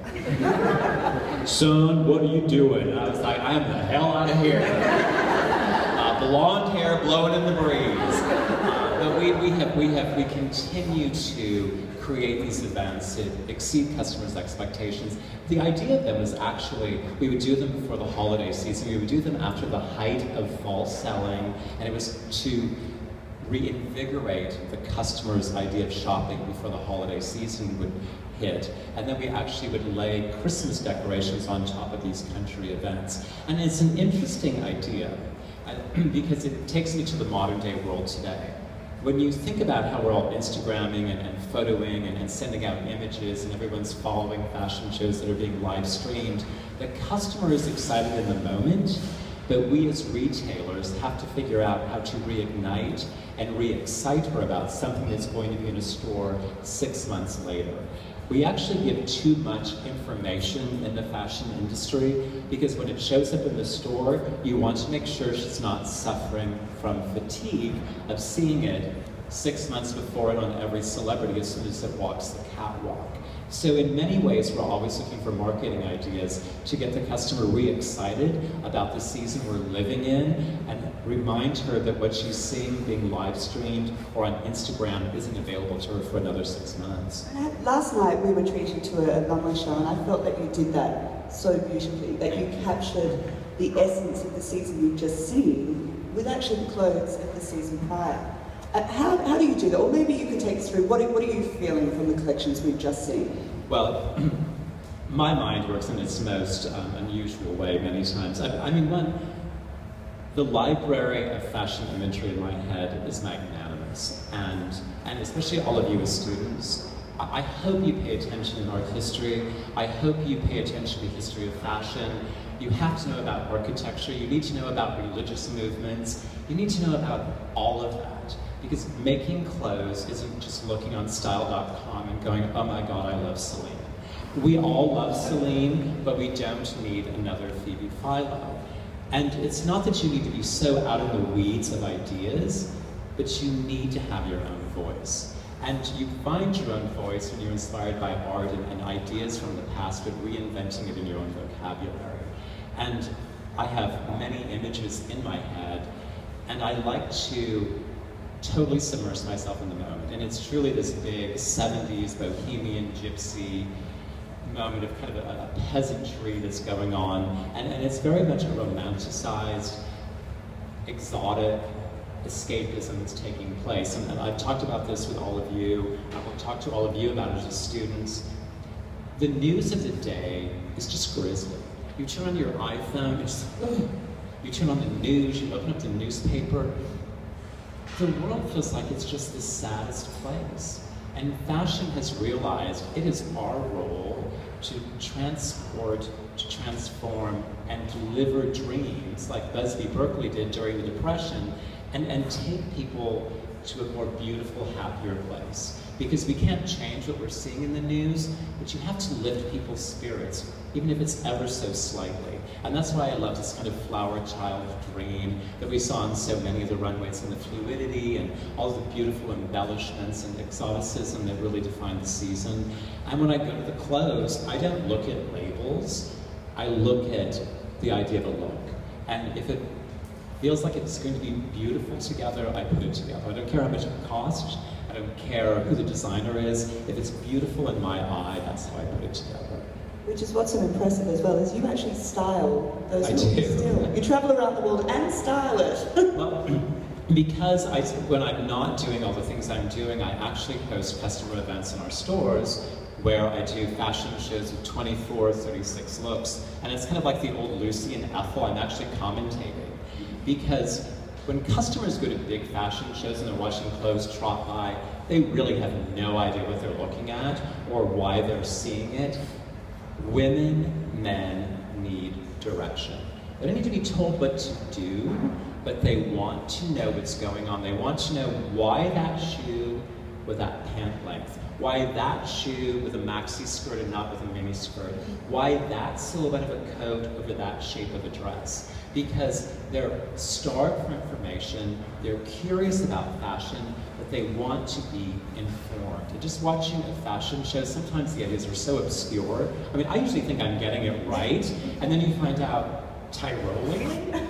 Son, what are you doing? And I was like, I am the hell out of here. Blonde hair blowing in the breeze. But we continue to create these events that exceed customers' expectations. The idea of them was actually, we would do them before the holiday season, we would do them after the height of fall selling, and it was to reinvigorate the customer's idea of shopping before the holiday season would hit. And then we actually would lay Christmas decorations on top of these country events. And it's an interesting idea, because it takes me to the modern day world today. When you think about how we're all Instagramming and photoing and sending out images, and everyone's following fashion shows that are being live streamed, the customer is excited in the moment, but we as retailers have to figure out how to reignite and re-excite her about something that's going to be in a store 6 months later. We actually give too much information in the fashion industry, because when it shows up in the store, you want to make sure she's not suffering from fatigue of seeing it 6 months before it on every celebrity as soon as it walks the catwalk. So in many ways, we're always looking for marketing ideas to get the customer re-excited about the season we're living in, and remind her that what she's seeing being live streamed or on Instagram isn't available to her for another 6 months. Last night, we were treated to a runway show, and I felt that you did that so beautifully, that you captured the essence of the season you've just seen with actually the clothes of the season prior. How do you do that? Or maybe you could take us through, what are you feeling from the collections we've just seen? Well, my mind works in its most unusual way many times. The library of fashion imagery in my head is magnanimous, and especially all of you as students, I hope you pay attention to art history. I hope you pay attention to the history of fashion. You have to know about architecture. You need to know about religious movements. You need to know about all of that, because making clothes isn't just looking on style.com and going, oh my God, I love Celine. We all love Celine, but we don't need another Phoebe Philo. And it's not that you need to be so out of the weeds of ideas, but you need to have your own voice. And you find your own voice when you're inspired by art and ideas from the past, but reinventing it in your own vocabulary. And I have many images in my head, and I like to totally submerge myself in the moment. And it's truly this big 70s bohemian gypsy moment of kind of a peasantry that's going on, and it's very much a romanticized, exotic escapism that's taking place. And I've talked about this with all of you, I will talk to all of you about it as students. The news of the day is just grisly. You turn on your iPhone, it's just, ugh. You turn on the news, you open up the newspaper. The world feels like it's just the saddest place. And fashion has realized it is our role to transport, to transform, and deliver dreams like Busby Berkeley did during the Depression, and take people to a more beautiful, happier place. Because we can't change what we're seeing in the news, but you have to lift people's spirits, even if it's ever so slightly. And that's why I love this kind of flower child dream that we saw on so many of the runways, and the fluidity and all the beautiful embellishments and exoticism that really defined the season. And when I go to the clothes, I don't look at labels, I look at the idea of a look. And if it feels like it's going to be beautiful together, I put it together. I don't care how much it costs, I don't care who the designer is. If it's beautiful in my eye, that's how I put it together. Which is what's so impressive as well, is you actually style those looks still. You travel around the world and style it. Well, because when I'm not doing all the things I'm doing, I actually host customer events in our stores where I do fashion shows of 24, 36 looks. And it's kind of like the old Lucy and Ethel, I'm actually commentating. Because when customers go to big fashion shows and they're watching clothes trot by, they really have no idea what they're looking at or why they're seeing it. Women, men need direction. They don't need to be told what to do, but they want to know what's going on. They want to know why that shoe with that pant length, why that shoe with a maxi skirt and not with a mini skirt, why that silhouette of a coat over that shape of a dress. Because they're starved for information, they're curious about fashion, but they want to be informed. And just watching a fashion show, sometimes the ideas are so obscure. I mean, I usually think I'm getting it right, and then you find out, Tyrolean?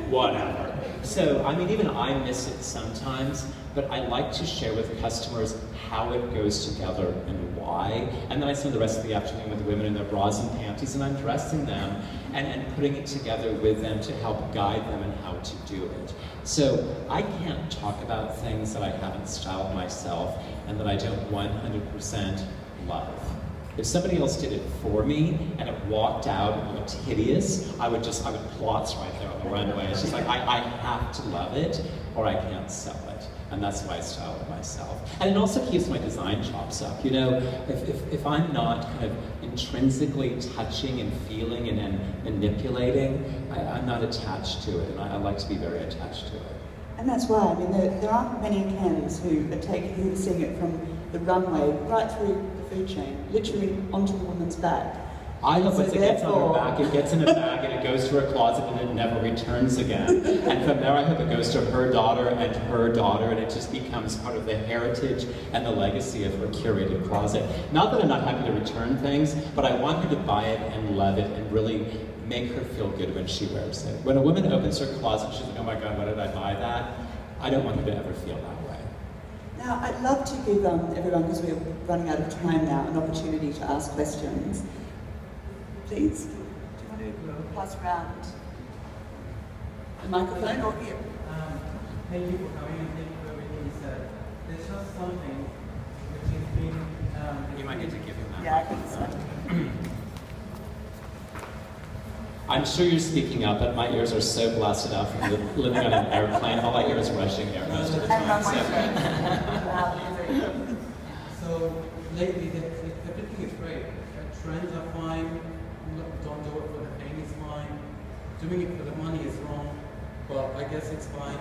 Whatever. So, I mean, even I miss it sometimes, but I like to share with customers how it goes together and why. And then I spend the rest of the afternoon with women in their bras and panties, and I'm dressing them and putting it together with them to help guide them in how to do it. So I can't talk about things that I haven't styled myself and that I don't 100% love. If somebody else did it for me and it walked out and looked hideous, I would plots right there on the runway. It's just like, I have to love it or I can't sell it. And that's why I style it myself. And it also keeps my design chops up. You know, if I'm not kind of intrinsically touching and feeling and manipulating, I'm not attached to it, and I like to be very attached to it. And that's why, I mean, there aren't many Kens who are seeing it from the runway right through the food chain, literally onto the woman's back. I love it. It gets on her back, it gets in a bag, and it goes to her closet, and it never returns again. And from there, I hope it goes to her daughter, and it just becomes part of the heritage and the legacy of her curated closet. Not that I'm not happy to return things, but I want her to buy it and love it and really make her feel good when she wears it. When a woman opens her closet, she's like, oh my God, why did I buy that? I don't want her to ever feel that way. Now, I'd love to give everyone, because we're running out of time now, an opportunity to ask questions. Please, do you want to pass around the microphone or here? Thank you for coming, thank you for everything you said. There's just something which has been... you might need to give him that. Yeah, I think so. I'm sure you're speaking up, but my ears are so blasted out from living on an airplane. All I hear is rushing air most of the time. So lately, everything is great. Trends are fine. Don't do it for the pain is fine. Doing it for the money is wrong, but I guess it's fine.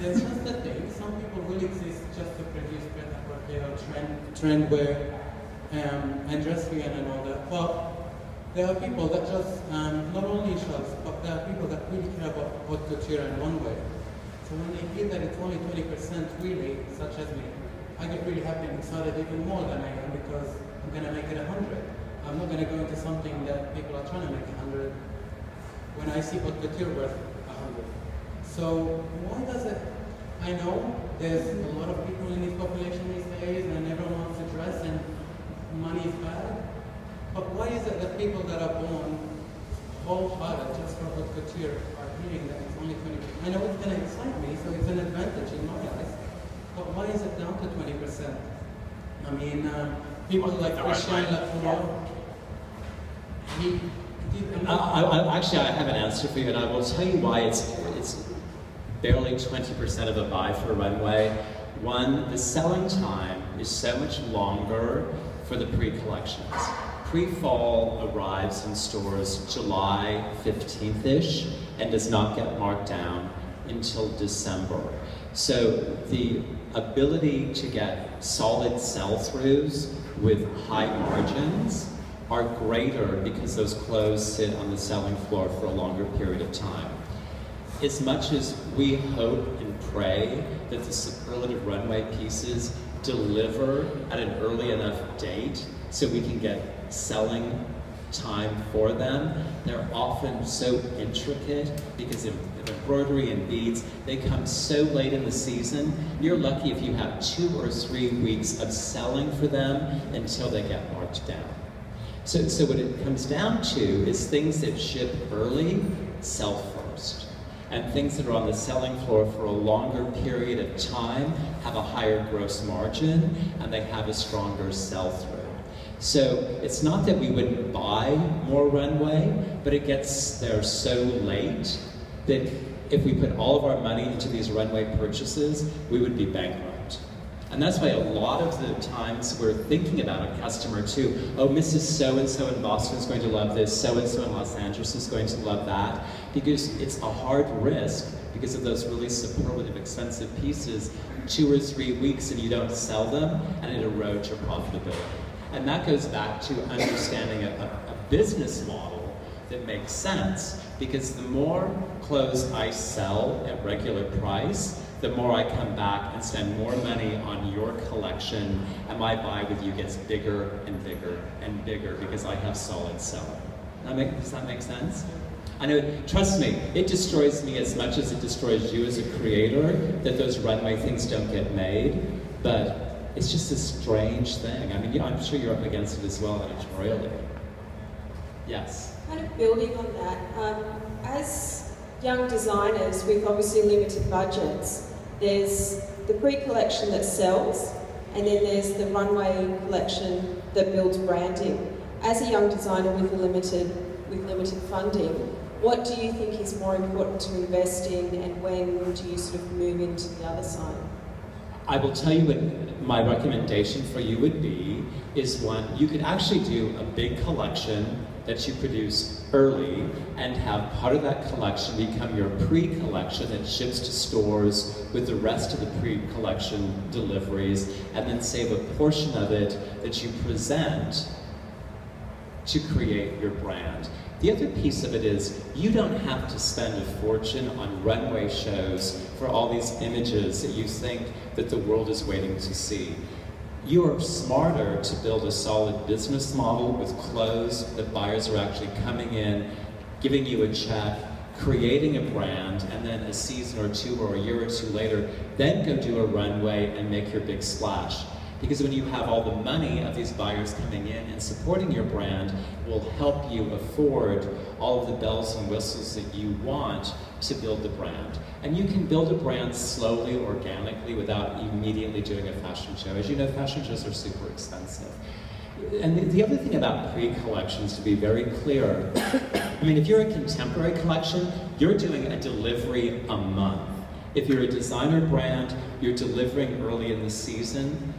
There's just the thing, some people will exist just to produce better trendwear and dress again and all that. But there are people that just, not only shops, but there are people that really care about haute couture and runway. So when they hear that it's only 20% really, such as me, I get really happy and excited even more than I am because I'm going to make it 100. I'm not going to go into something that people are trying to make 100 when I see what couture worth 100. So why does it? I know there's a lot of people in this population these days and everyone wants to dress and money is bad, But why is it that people that are born wholehearted just for haute couture are hearing that it's only 20%? I know it's going to excite me, so it's an advantage in my eyes. But why is it down to 20%? I mean, people like Christian Lafleur. Actually, I have an answer for you, and I will tell you why it's barely 20% of a buy for a runway. One, the selling time is so much longer for the pre-collections. Pre-fall arrives in stores July 15th-ish and does not get marked down until December. So the ability to get solid sell-throughs with high margins are greater because those clothes sit on the selling floor for a longer period of time. As much as we hope and pray that the superlative runway pieces deliver at an early enough date so we can get selling time for them, they're often so intricate because of embroidery and beads. They come so late in the season, you're lucky if you have 2 or 3 weeks of selling for them until they get marked down. So what it comes down to is things that ship early, sell first. And things that are on the selling floor for a longer period of time have a higher gross margin and they have a stronger sell-through. So it's not that we wouldn't buy more runway, but it gets there so late that if we put all of our money into these runway purchases, we would be bankrupt. And that's why a lot of the times we're thinking about a customer too, oh, Mrs. So-and-so in Boston is going to love this, so-and-so in Los Angeles is going to love that, because it's a hard risk because of those really superlative expensive pieces, 2 or 3 weeks and you don't sell them, and it erodes your profitability. And that goes back to understanding a business model that makes sense, because the more clothes I sell at regular price, the more I come back and spend more money on your collection, and my buy with you gets bigger and bigger and bigger because I have solid selling. Does that make sense? I know, trust me, it destroys me as much as it destroys you as a creator that those runway things don't get made, but it's just a strange thing. I mean, yeah, I'm sure you're up against it as well editorially. Yes? Kind of building on that, as young designers with obviously limited budgets, there's the pre-collection that sells, and then there's the runway collection that builds branding. As a young designer with limited funding, what do you think is more important to invest in, and when do you sort of move into the other side? I will tell you what my recommendation for you would be is one, you could actually do a big collection that you produce early and have part of that collection become your pre-collection that ships to stores with the rest of the pre-collection deliveries, and then save a portion of it that you present to create your brand. The other piece of it is you don't have to spend a fortune on runway shows for all these images that you think that the world is waiting to see. You are smarter to build a solid business model with clothes that buyers are actually coming in, giving you a check, creating a brand, and then a season or two or a year or two later, then go do a runway and make your big splash. Because when you have all the money of these buyers coming in and supporting your brand, it will help you afford all of the bells and whistles that you want to build the brand. And you can build a brand slowly, organically, without immediately doing a fashion show. As you know, fashion shows are super expensive. And the other thing about pre-collections, to be very clear, I mean, if you're a contemporary collection, you're doing a delivery a month. If you're a designer brand, you're delivering early in the season.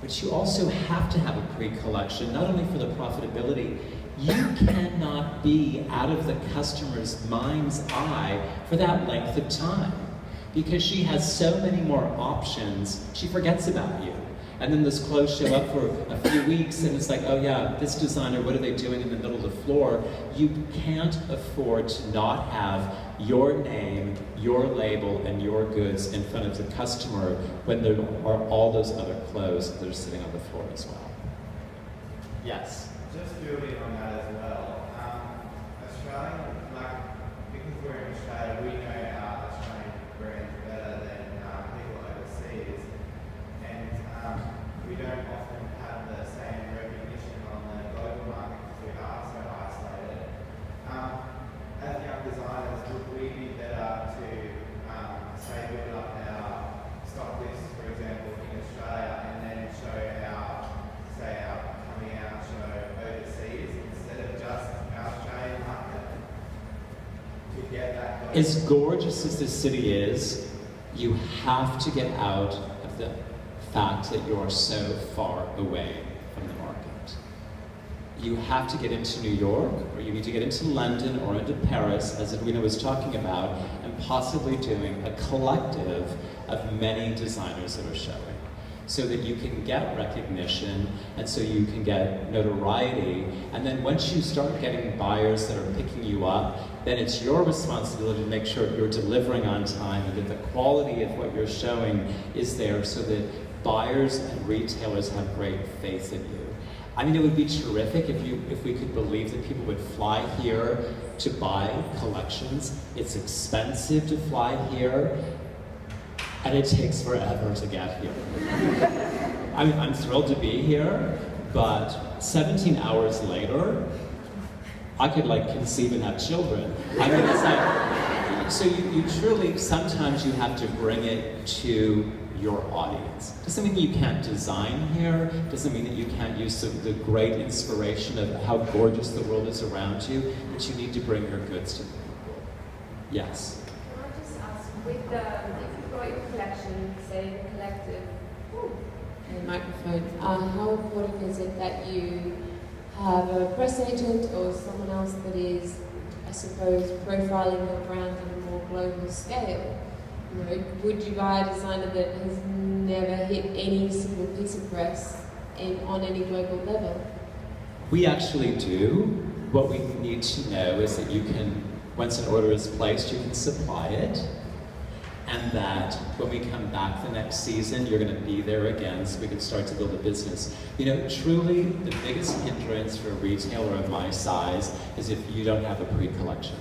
But you also have to have a pre-collection, not only for the profitability. You cannot be out of the customer's mind's eye for that length of time, because she has so many more options, she forgets about you. And then those clothes show up for a few weeks and it's like, oh yeah, this designer, what are they doing in the middle of the floor? You can't afford to not have your name, your label, and your goods in front of the customer when there are all those other clothes that are sitting on the floor as well. Yes? Just building on that as well, Australian, like, because we're in Australia, we know our Australian brands better than people overseas, and we don't often have the same recognition on the global market. as gorgeous as this city is, you have to get out of the fact that you are so far away from the market. You have to get into New York, or you need to get into London or into Paris, as Edwina was talking about, and possibly doing a collective of many designers that are showing, so that you can get recognition, and so you can get notoriety. And then once you start getting buyers that are picking you up, then it's your responsibility to make sure you're delivering on time and that the quality of what you're showing is there so that buyers and retailers have great faith in you. I mean, it would be terrific if we could believe that people would fly here to buy collections. It's expensive to fly here, and it takes forever to get here. I mean, I'm thrilled to be here, but 17 hours later, I could like conceive and have children. I mean, it's like, so you truly, sometimes you have to bring it to your audience. Doesn't mean that you can't design here, doesn't mean that you can't use the great inspiration of how gorgeous the world is around you, but you need to bring your goods to the people. Yes? Can I just ask, with the collection, say the collective microphone, how important is it that you have a press agent or someone else that is, I suppose, profiling your brand on a more global scale? You know, would you buy a designer that has never hit any single piece of press on any global level? We actually do. What we need to know is that you can, once an order is placed, you can supply it. And that when we come back the next season, you're going to be there again so we can start to build a business. You know, truly, the biggest hindrance for a retailer of my size is if you don't have a pre-collection.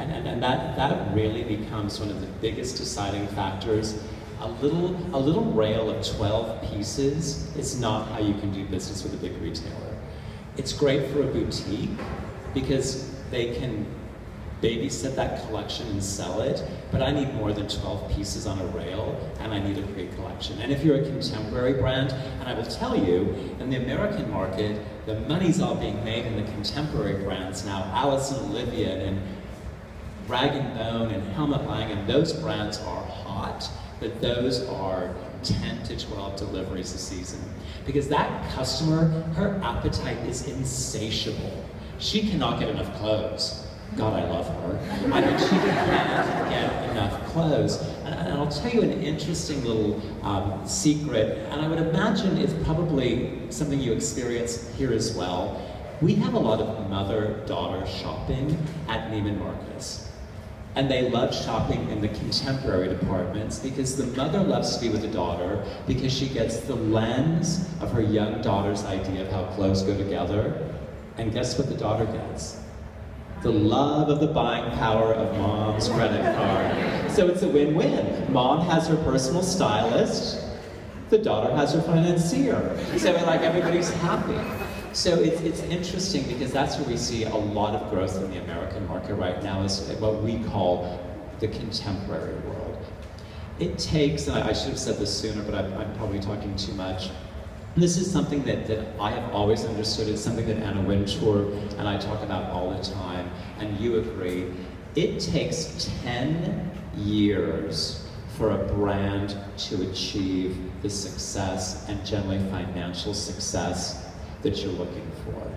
And that really becomes one of the biggest deciding factors. A little rail of 12 pieces is not how you can do business with a big retailer. It's great for a boutique because they can babysit that collection and sell it, but I need more than 12 pieces on a rail, and I need a pre-collection. And if you're a contemporary brand, and I will tell you, in the American market, the money's all being made in the contemporary brands now. Alice and Olivia and Rag & Bone and Helmut Lang, and those brands are hot, but those are 10 to 12 deliveries a season. Because that customer, her appetite is insatiable. She cannot get enough clothes. God, I love her. I mean, she can't get enough clothes. And I'll tell you an interesting little secret, and I would imagine it's probably something you experience here as well. We have a lot of mother-daughter shopping at Neiman Marcus. And they love shopping in the contemporary departments because the mother loves to be with the daughter because she gets the lens of her young daughter's idea of how clothes go together. And guess what the daughter gets? The love of the buying power of mom's credit card. So it's a win-win. Mom has her personal stylist, the daughter has her financier. So like everybody's happy. So it's interesting because that's where we see a lot of growth in the American market right now is what we call the contemporary world. It takes, and I should have said this sooner, but I'm probably talking too much. This is something that I have always understood. It's something that Anna Wintour and I talk about all the time, and you agree. It takes 10 years for a brand to achieve the success and generally financial success that you're looking for.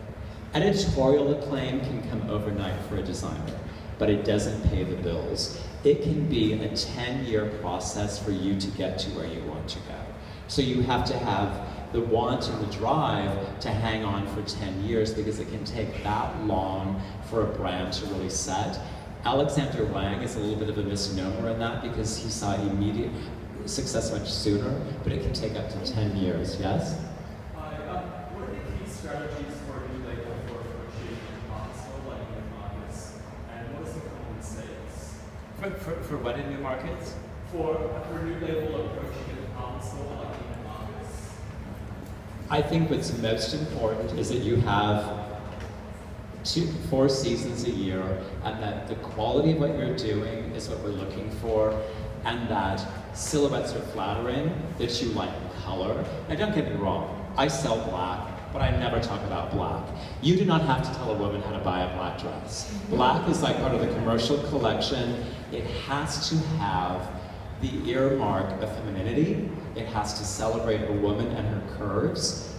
Editorial acclaim can come overnight for a designer, but it doesn't pay the bills. It can be a 10-year process for you to get to where you want to go. So you have to have the want and the drive to hang on for 10 years because it can take that long for a brand to really set. Alexander Wang is a little bit of a misnomer in that because he saw immediate success much sooner, but it can take up to 10 years, yes? What are the key strategies for you that go for achieving a household like new markets? And what is the common sales? For what in new markets? For a new label approaching a household like new markets. I think what's most important is that you have 4 seasons a year, and that the quality of what you're doing is what we're looking for, and that silhouettes are flattering, that you like color. Now don't get me wrong, I sell black, but I never talk about black. You do not have to tell a woman how to buy a black dress. Black is like part of the commercial collection. It has to have the earmark of femininity. It has to celebrate a woman and her curves.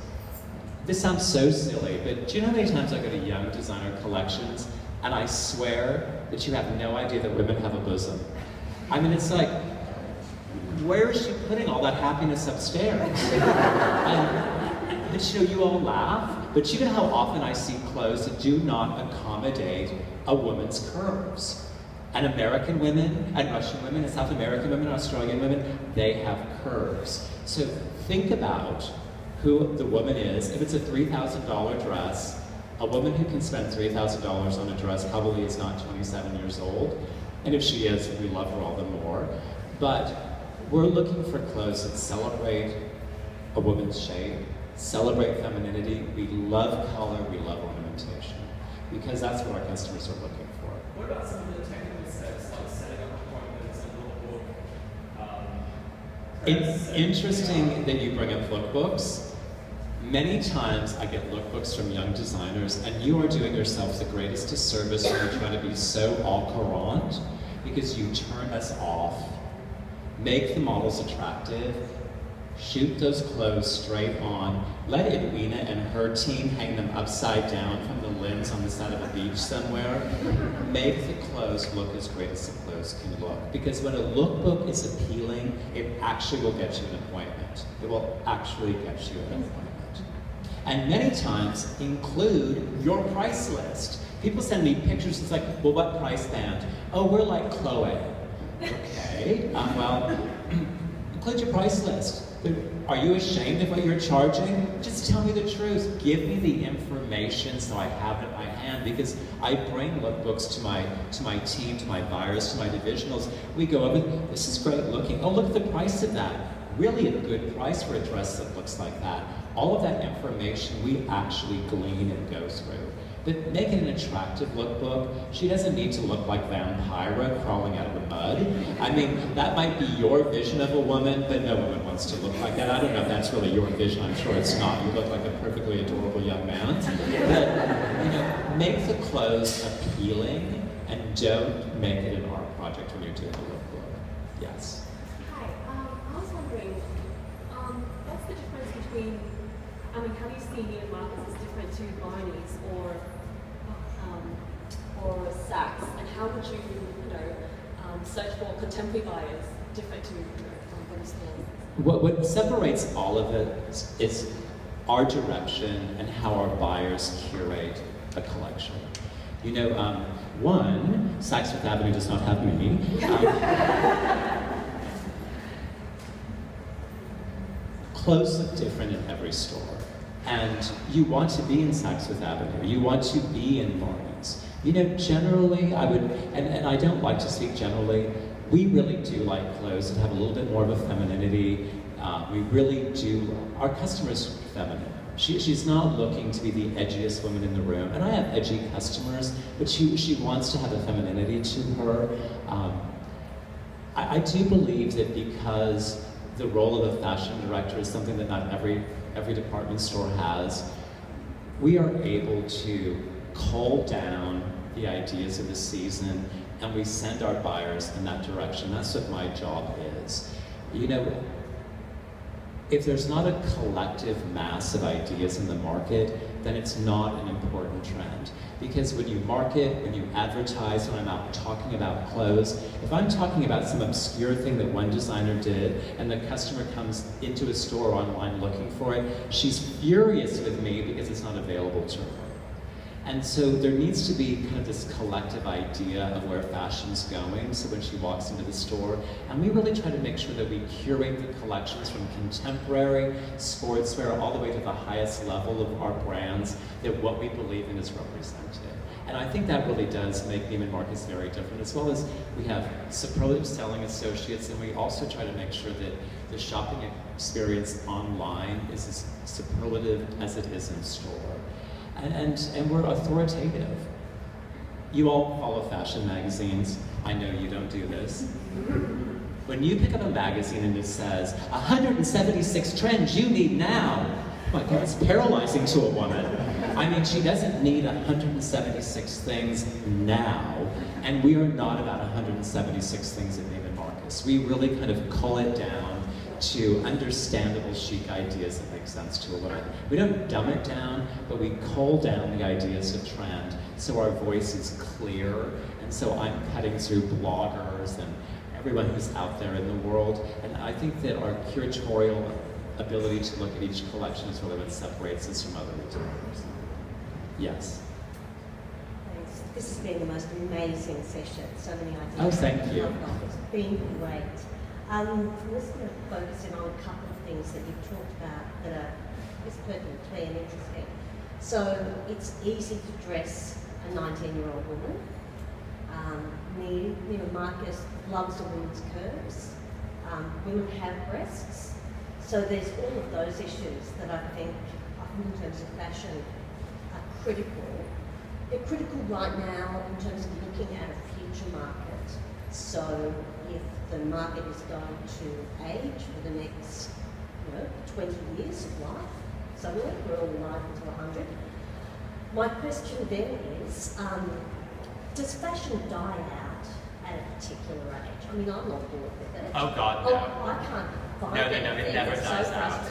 This sounds so silly, but do you know how many times I go to young designer collections and I swear that you have no idea that women have a bosom? I mean, it's like, where is she putting all that happiness upstairs? And you know, you all laugh, but you know how often I see clothes that do not accommodate a woman's curves. And American women, and Russian women, and South American women, and Australian women, they have curves. So think about who the woman is. If it's a $3,000 dress, a woman who can spend $3,000 on a dress probably is not 27 years old. And if she is, we love her all the more. But we're looking for clothes that celebrate a woman's shape, celebrate femininity. We love color, we love ornamentation, because that's what our customers are looking for. What about some of the technical steps, like setting up appointments and lookbook? It's interesting that you bring up lookbooks. Many times I get lookbooks from young designers, and you are doing yourself the greatest disservice when you try to be so au courant, because you turn us off. Make the models attractive. Shoot those clothes straight on. Let Edwina and her team hang them upside down from the limbs on the side of a beach somewhere. Make the clothes look as great as the clothes can look. Because when a lookbook is appealing, it actually will get you an appointment. It will actually get you an appointment. And many times, include your price list. People send me pictures, it's like, well, what price band? Oh, we're like Chloe. Okay, well, include your price list. Are you ashamed of what you're charging? Just tell me the truth. Give me the information so I have it at my hand, because I bring lookbooks to my team, to my buyers, to my divisionals. We go over, this is great looking. Oh, look at the price of that. Really a good price for a dress that looks like that. All of that information we actually glean and go through. But make it an attractive lookbook. She doesn't need to look like Vampira crawling out of the mud. I mean, that might be your vision of a woman, but no woman wants to look like that. I don't know if that's really your vision. I'm sure it's not. You look like a perfectly adorable young man. But, you know, make the clothes appealing and don't make it an art project when you're doing a lookbook. Yes? Hi, I was wondering, what's the difference between, I mean, how do you see Neiman Marcus as different to Barney's or Saks? And how would you, search for contemporary buyers different to those stores? What separates all of it is our direction and how our buyers curate a collection. You know, one, Saks Fifth Avenue does not have me. Clothes look different in every store. And you want to be in Saks Fifth Avenue. You want to be in Barney's. You know, generally, I would, and I don't like to speak generally, we really do like clothes that have a little bit more of a femininity. We really do, our customers are feminine. She's not looking to be the edgiest woman in the room. And I have edgy customers, but she wants to have a femininity to her. I do believe that because the role of a fashion director is something that not every department store has, we are able to cull down the ideas of the season, and we send our buyers in that direction. That's what my job is. You know, if there's not a collective mass of ideas in the market, then it's not an important trend. Because when you market, when you advertise, when I'm out talking about clothes, if I'm talking about some obscure thing that one designer did, and the customer comes into a store online looking for it, she's furious with me because it's not available to her. And so there needs to be kind of this collective idea of where fashion's going, so when she walks into the store, and we really try to make sure that we curate the collections from contemporary, sportswear, all the way to the highest level of our brands, that what we believe in is represented. And I think that really does make Neiman Marcus very different, as well as we have superlative selling associates, and we also try to make sure that the shopping experience online is as superlative as it is in store. And we're authoritative. You all follow fashion magazines. I know you don't do this. When you pick up a magazine and it says, 176 trends you need now, Like, that's paralyzing to a woman. I mean, she doesn't need 176 things now, and we are not about 176 things in Neiman Marcus. We really kind of cull it down to understandable chic ideas that make sense to a woman. We don't dumb it down, but we cull down the ideas of trend so our voice is clear, and so I'm cutting through bloggers and everyone who's out there in the world, and I think that our curatorial ability to look at each collection is really what separates us from other retailers. Yes? Thanks. This has been the most amazing session. So many ideas. Oh, thank you. It's been great. I'm just going to focus in on a couple of things that you've talked about that are just pertinent to me and interesting. So it's easy to dress a 19-year-old woman. Neiman Marcus loves a woman's curves. Women have breasts. So there's all of those issues that I think, in terms of fashion, are critical. They're critical right now in terms of looking at a future market. So if the market is going to age for the next 20 years of life, suddenly we're all alive until 100. My question then is, does fashion die out at a particular age? I mean, I'm not bored with it. Oh God, no. Oh, I can't. No, it never dies out.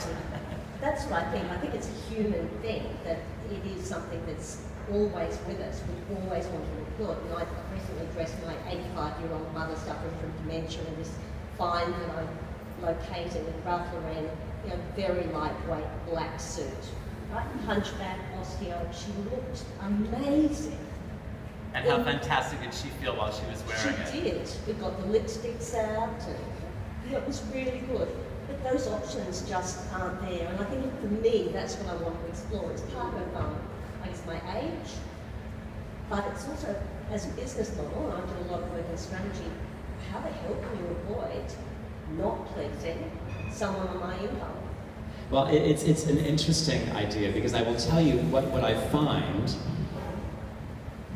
That's what I think. I think it's a human thing, that it is something that's always with us. We always want to look good. And I recently dressed my 85-year-old mother suffering from dementia in this fine, located in Ralph Lauren, very lightweight black suit. Right? Hunchback, osteo, she looked amazing. And how fantastic did she feel while she was wearing it? She did. We got the lipsticks out. It was really good, but those options just aren't there, and I think for me that's what I want to explore. It's part of I guess my age, but it's also, as a business model, and I do a lot of work in strategy, how the hell can you avoid not pleasing someone on my income? Well, it's an interesting idea, because I will tell you what I find,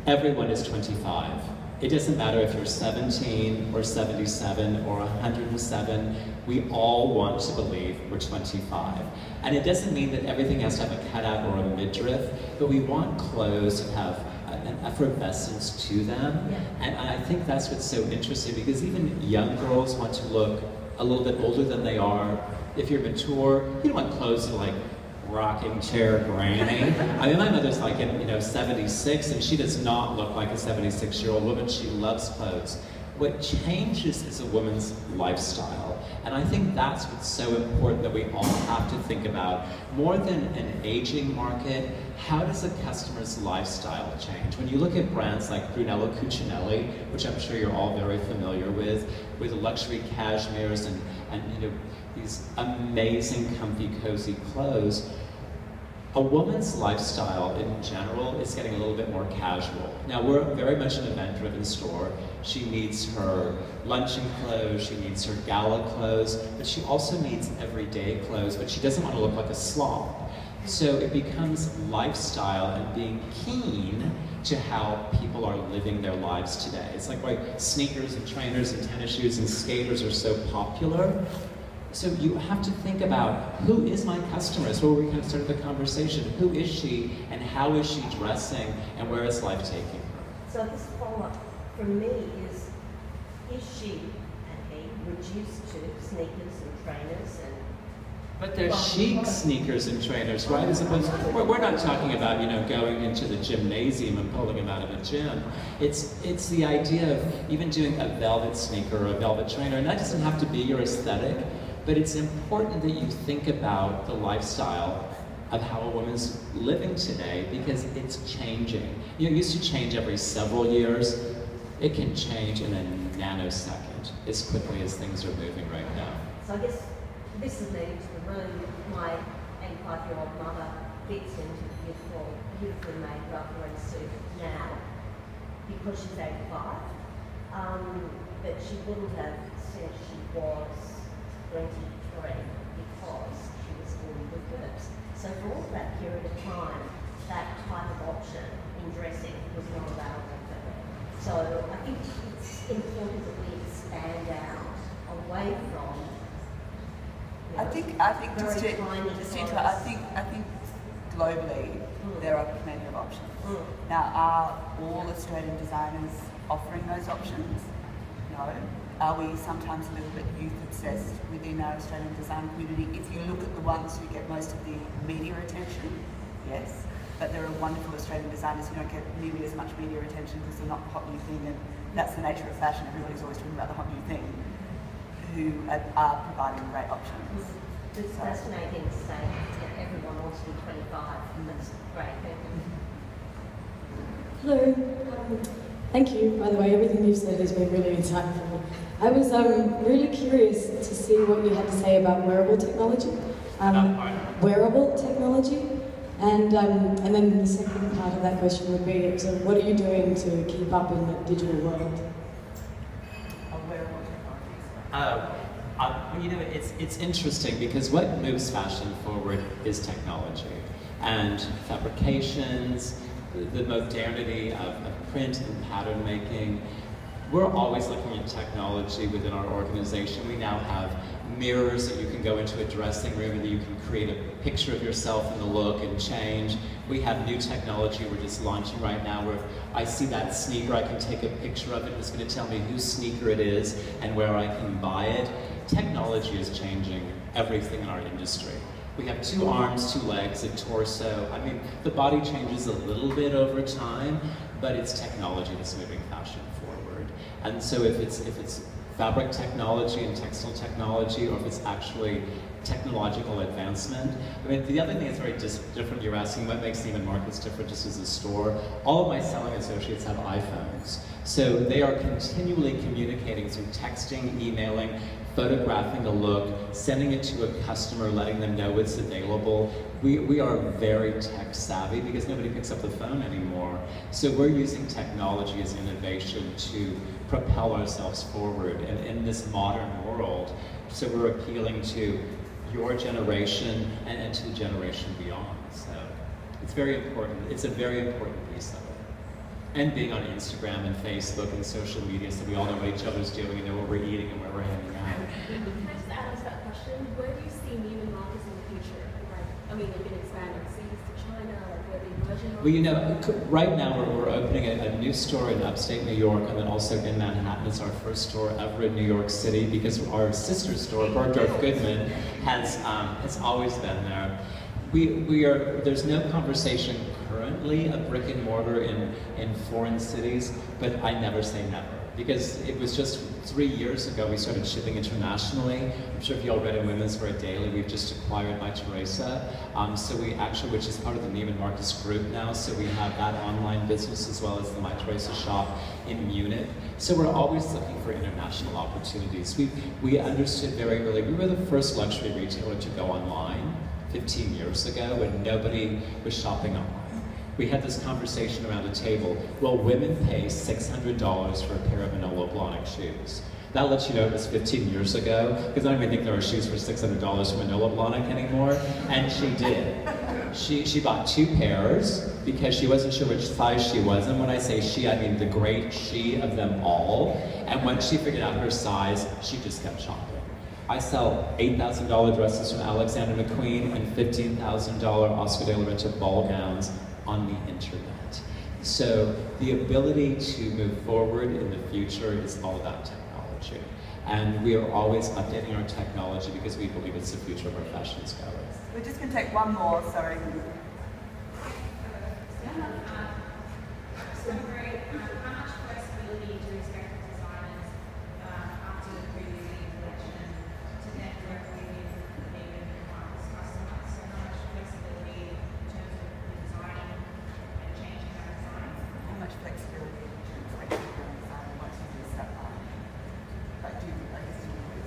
everyone is 25. It doesn't matter if you're 17 or 77 or 107, we all want to believe we're 25. And it doesn't mean that everything has to have a cutout or a midriff, but we want clothes to have an effervescence to them. Yeah. And I think that's what's so interesting, because even young girls want to look a little bit older than they are. If you're mature, you don't want clothes to, like, rocking chair granny. I mean, my mother's like in 76, and she does not look like a 76-year-old woman. She loves clothes. What changes is a woman's lifestyle, and I think that's what's so important that we all have to think about. More than an aging market, how does a customer's lifestyle change? When you look at brands like Brunello Cucinelli, which I'm sure you're all very familiar with luxury cashmeres and these amazing, comfy, cozy clothes, a woman's lifestyle in general is getting a little bit more casual. Now, we're very much an event-driven store. She needs her luncheon clothes, she needs her gala clothes, but she also needs everyday clothes, but she doesn't want to look like a slob. So it becomes lifestyle and being keen to how people are living their lives today. It's like why sneakers and trainers and tennis shoes and skaters are so popular. So you have to think about, who is my customer? It's where we kind of started the conversation. Who is she, and how is she dressing, and where is life taking her? So this follow-up for me is she and he reduced to sneakers and trainers and... But they're chic sneakers and trainers, right? As opposed, we're not talking about going into the gymnasium and pulling them out of a gym. It's the idea of even doing a velvet sneaker or a velvet trainer, and that doesn't have to be your aesthetic. But it's important that you think about the lifestyle of how a woman's living today, because it's changing. It used to change every several years. It can change in a nanosecond, as quickly as things are moving right now. So I guess this is leading to the room. My 85-year-old mother fits into the beautifully made Ralph Lauren suit now, because she's 85. But she wouldn't have said she was 23, because she was doing the curves. So for all that period of time, that type of option in dressing was not available for her. So I think it's important that we expand out away from I think I think globally there are plenty of options. Now, are all Australian designers offering those options? No. Are we sometimes a little bit youth obsessed within our Australian design community? If you look at the ones who get most of the media attention, yes, but there are wonderful Australian designers who don't get nearly as much media attention because they're not the hot new thing, and that's the nature of fashion. Everybody's always talking about the hot new thing, who are providing great options. It's fascinating to say that everyone wants to be 25, and that's great. Hello. Thank you, by the way. Everything you've said has been really insightful. I was really curious to see what you had to say about wearable technology. Wearable technology. And then the second part of that question would be, so what are you doing to keep up in the digital world? Wearable technology. You know, it's interesting because what moves fashion forward is technology. And fabrications, the modernity of print and pattern making. We're always looking at technology within our organization. We now have mirrors that you can go into a dressing room and you can create a picture of yourself in the look and change. We have new technology we're just launching right now where if I see that sneaker, I can take a picture of it. It's going to tell me whose sneaker it is and where I can buy it. Technology is changing everything in our industry. We have two arms, two legs, a torso. I mean, the body changes a little bit over time, but it's technology that's moving fashion forward. And so if it's fabric technology and textile technology, or if it's actually technological advancement. I mean, the other thing that's very different, you're asking what makes Neiman Marcus different just as a store. All of my selling associates have iPhones. So they are continually communicating through texting, emailing, photographing a look, sending it to a customer, letting them know it's available. We are very tech savvy because nobody picks up the phone anymore. So we're using technology as innovation to propel ourselves forward in this modern world. So we're appealing to your generation and to the generation beyond. So it's very important. It's a very important piece of it. And being on Instagram and Facebook and social media so we all know what each other's doing and know what we're eating and where we're hanging out. Can I just add to that question? Where do you see Neiman Marcus in the future? I mean, they've been expanding overseas to China, like where the emerging markets? Well, you know, right now we're opening a new store in upstate New York and then also in Manhattan. It's our first store ever in New York City because our sister store, Bergdorf Goodman, has always been there. There's no conversation currently of brick and mortar in foreign cities, but I never say never. Because it was just 3 years ago we started shipping internationally. I'm sure if you all read in Women's Wear Daily, we've just acquired Mytheresa. So we actually, which is part of the Neiman Marcus group now, so we have that online business as well as the Mytheresa shop in Munich. So we're always looking for international opportunities. We understood very early, we were the first luxury retailer to go online 15 years ago when nobody was shopping online. We had this conversation around a table. Well, women pay $600 for a pair of Manolo Blahnik shoes. That lets you know it was 15 years ago, because I don't even think there are shoes for $600 for Manolo Blahnik anymore, and she did. She bought two pairs because she wasn't sure which size she was, and when I say she, I mean the great she of them all, and once she figured out her size, she just kept shopping. I sell $8,000 dresses from Alexander McQueen and $15,000 Oscar de la Renta ball gowns on the internet. So the ability to move forward in the future is all about technology. And we are always updating our technology because we believe it's the future of our fashion is going. We're just going to take one more, sorry.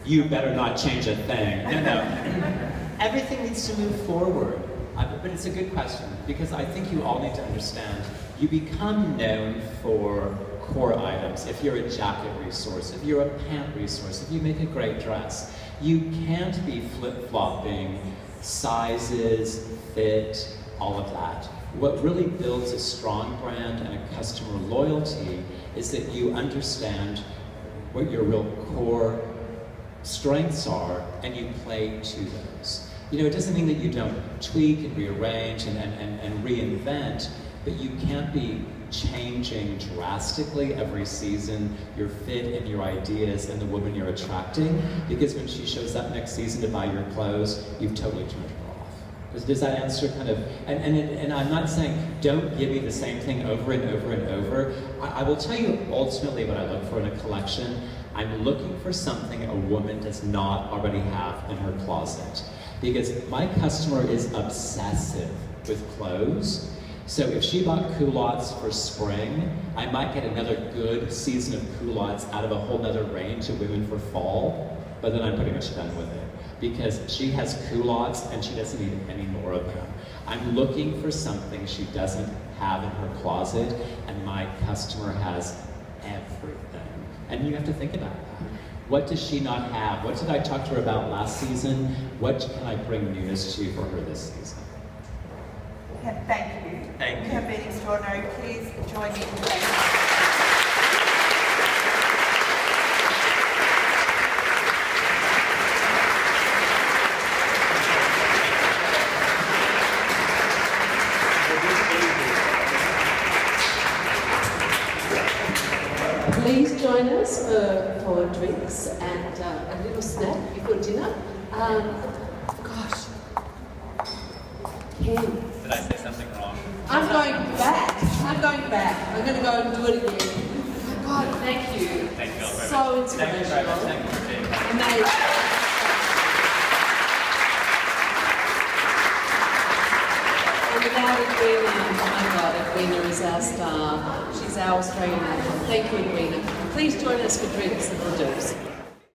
You better not change a thing. No. Everything needs to move forward. But it's a good question, because I think you all need to understand, you become known for core items. If you're a jacket resource, if you're a pant resource, if you make a great dress, you can't be flip-flopping sizes, fit, all of that. What really builds a strong brand and a customer loyalty is that you understand what your real core strengths are, and you play to those. You know, it doesn't mean that you don't tweak and rearrange and reinvent, but you can't be changing drastically every season your fit and your ideas and the woman you're attracting, because when she shows up next season to buy your clothes, you've totally turned her off. Does that answer kind of, and I'm not saying don't give me the same thing over and over and over. I will tell you ultimately what I look for in a collection. I'm looking for something a woman does not already have in her closet, because my customer is obsessive with clothes. So if she bought culottes for spring, I might get another good season of culottes out of a whole nother range of women for fall, but then I'm pretty much done with it, because she has culottes and she doesn't need any more of them. I'm looking for something she doesn't have in her closet, and my customer has everything. And you have to think about that. What does she not have? What did I talk to her about last season? What can I bring newness to for her this season? Thank you. Thank you. You have been extraordinary. Please join me in thanking you. Please join us for drinks and a little snack before dinner. Gosh. Ken. Did I say something wrong? I'm going back. I'm going back. I'm going to go and do it again. Oh my God, thank you. Thank you all very so much. Inspirational. Thank you very much. Thank you. Amazing. And now Edwina, oh my God, Edwina is our star. She's our Australian. Thank you, Edwina. Please join us for drinks and we'll do it.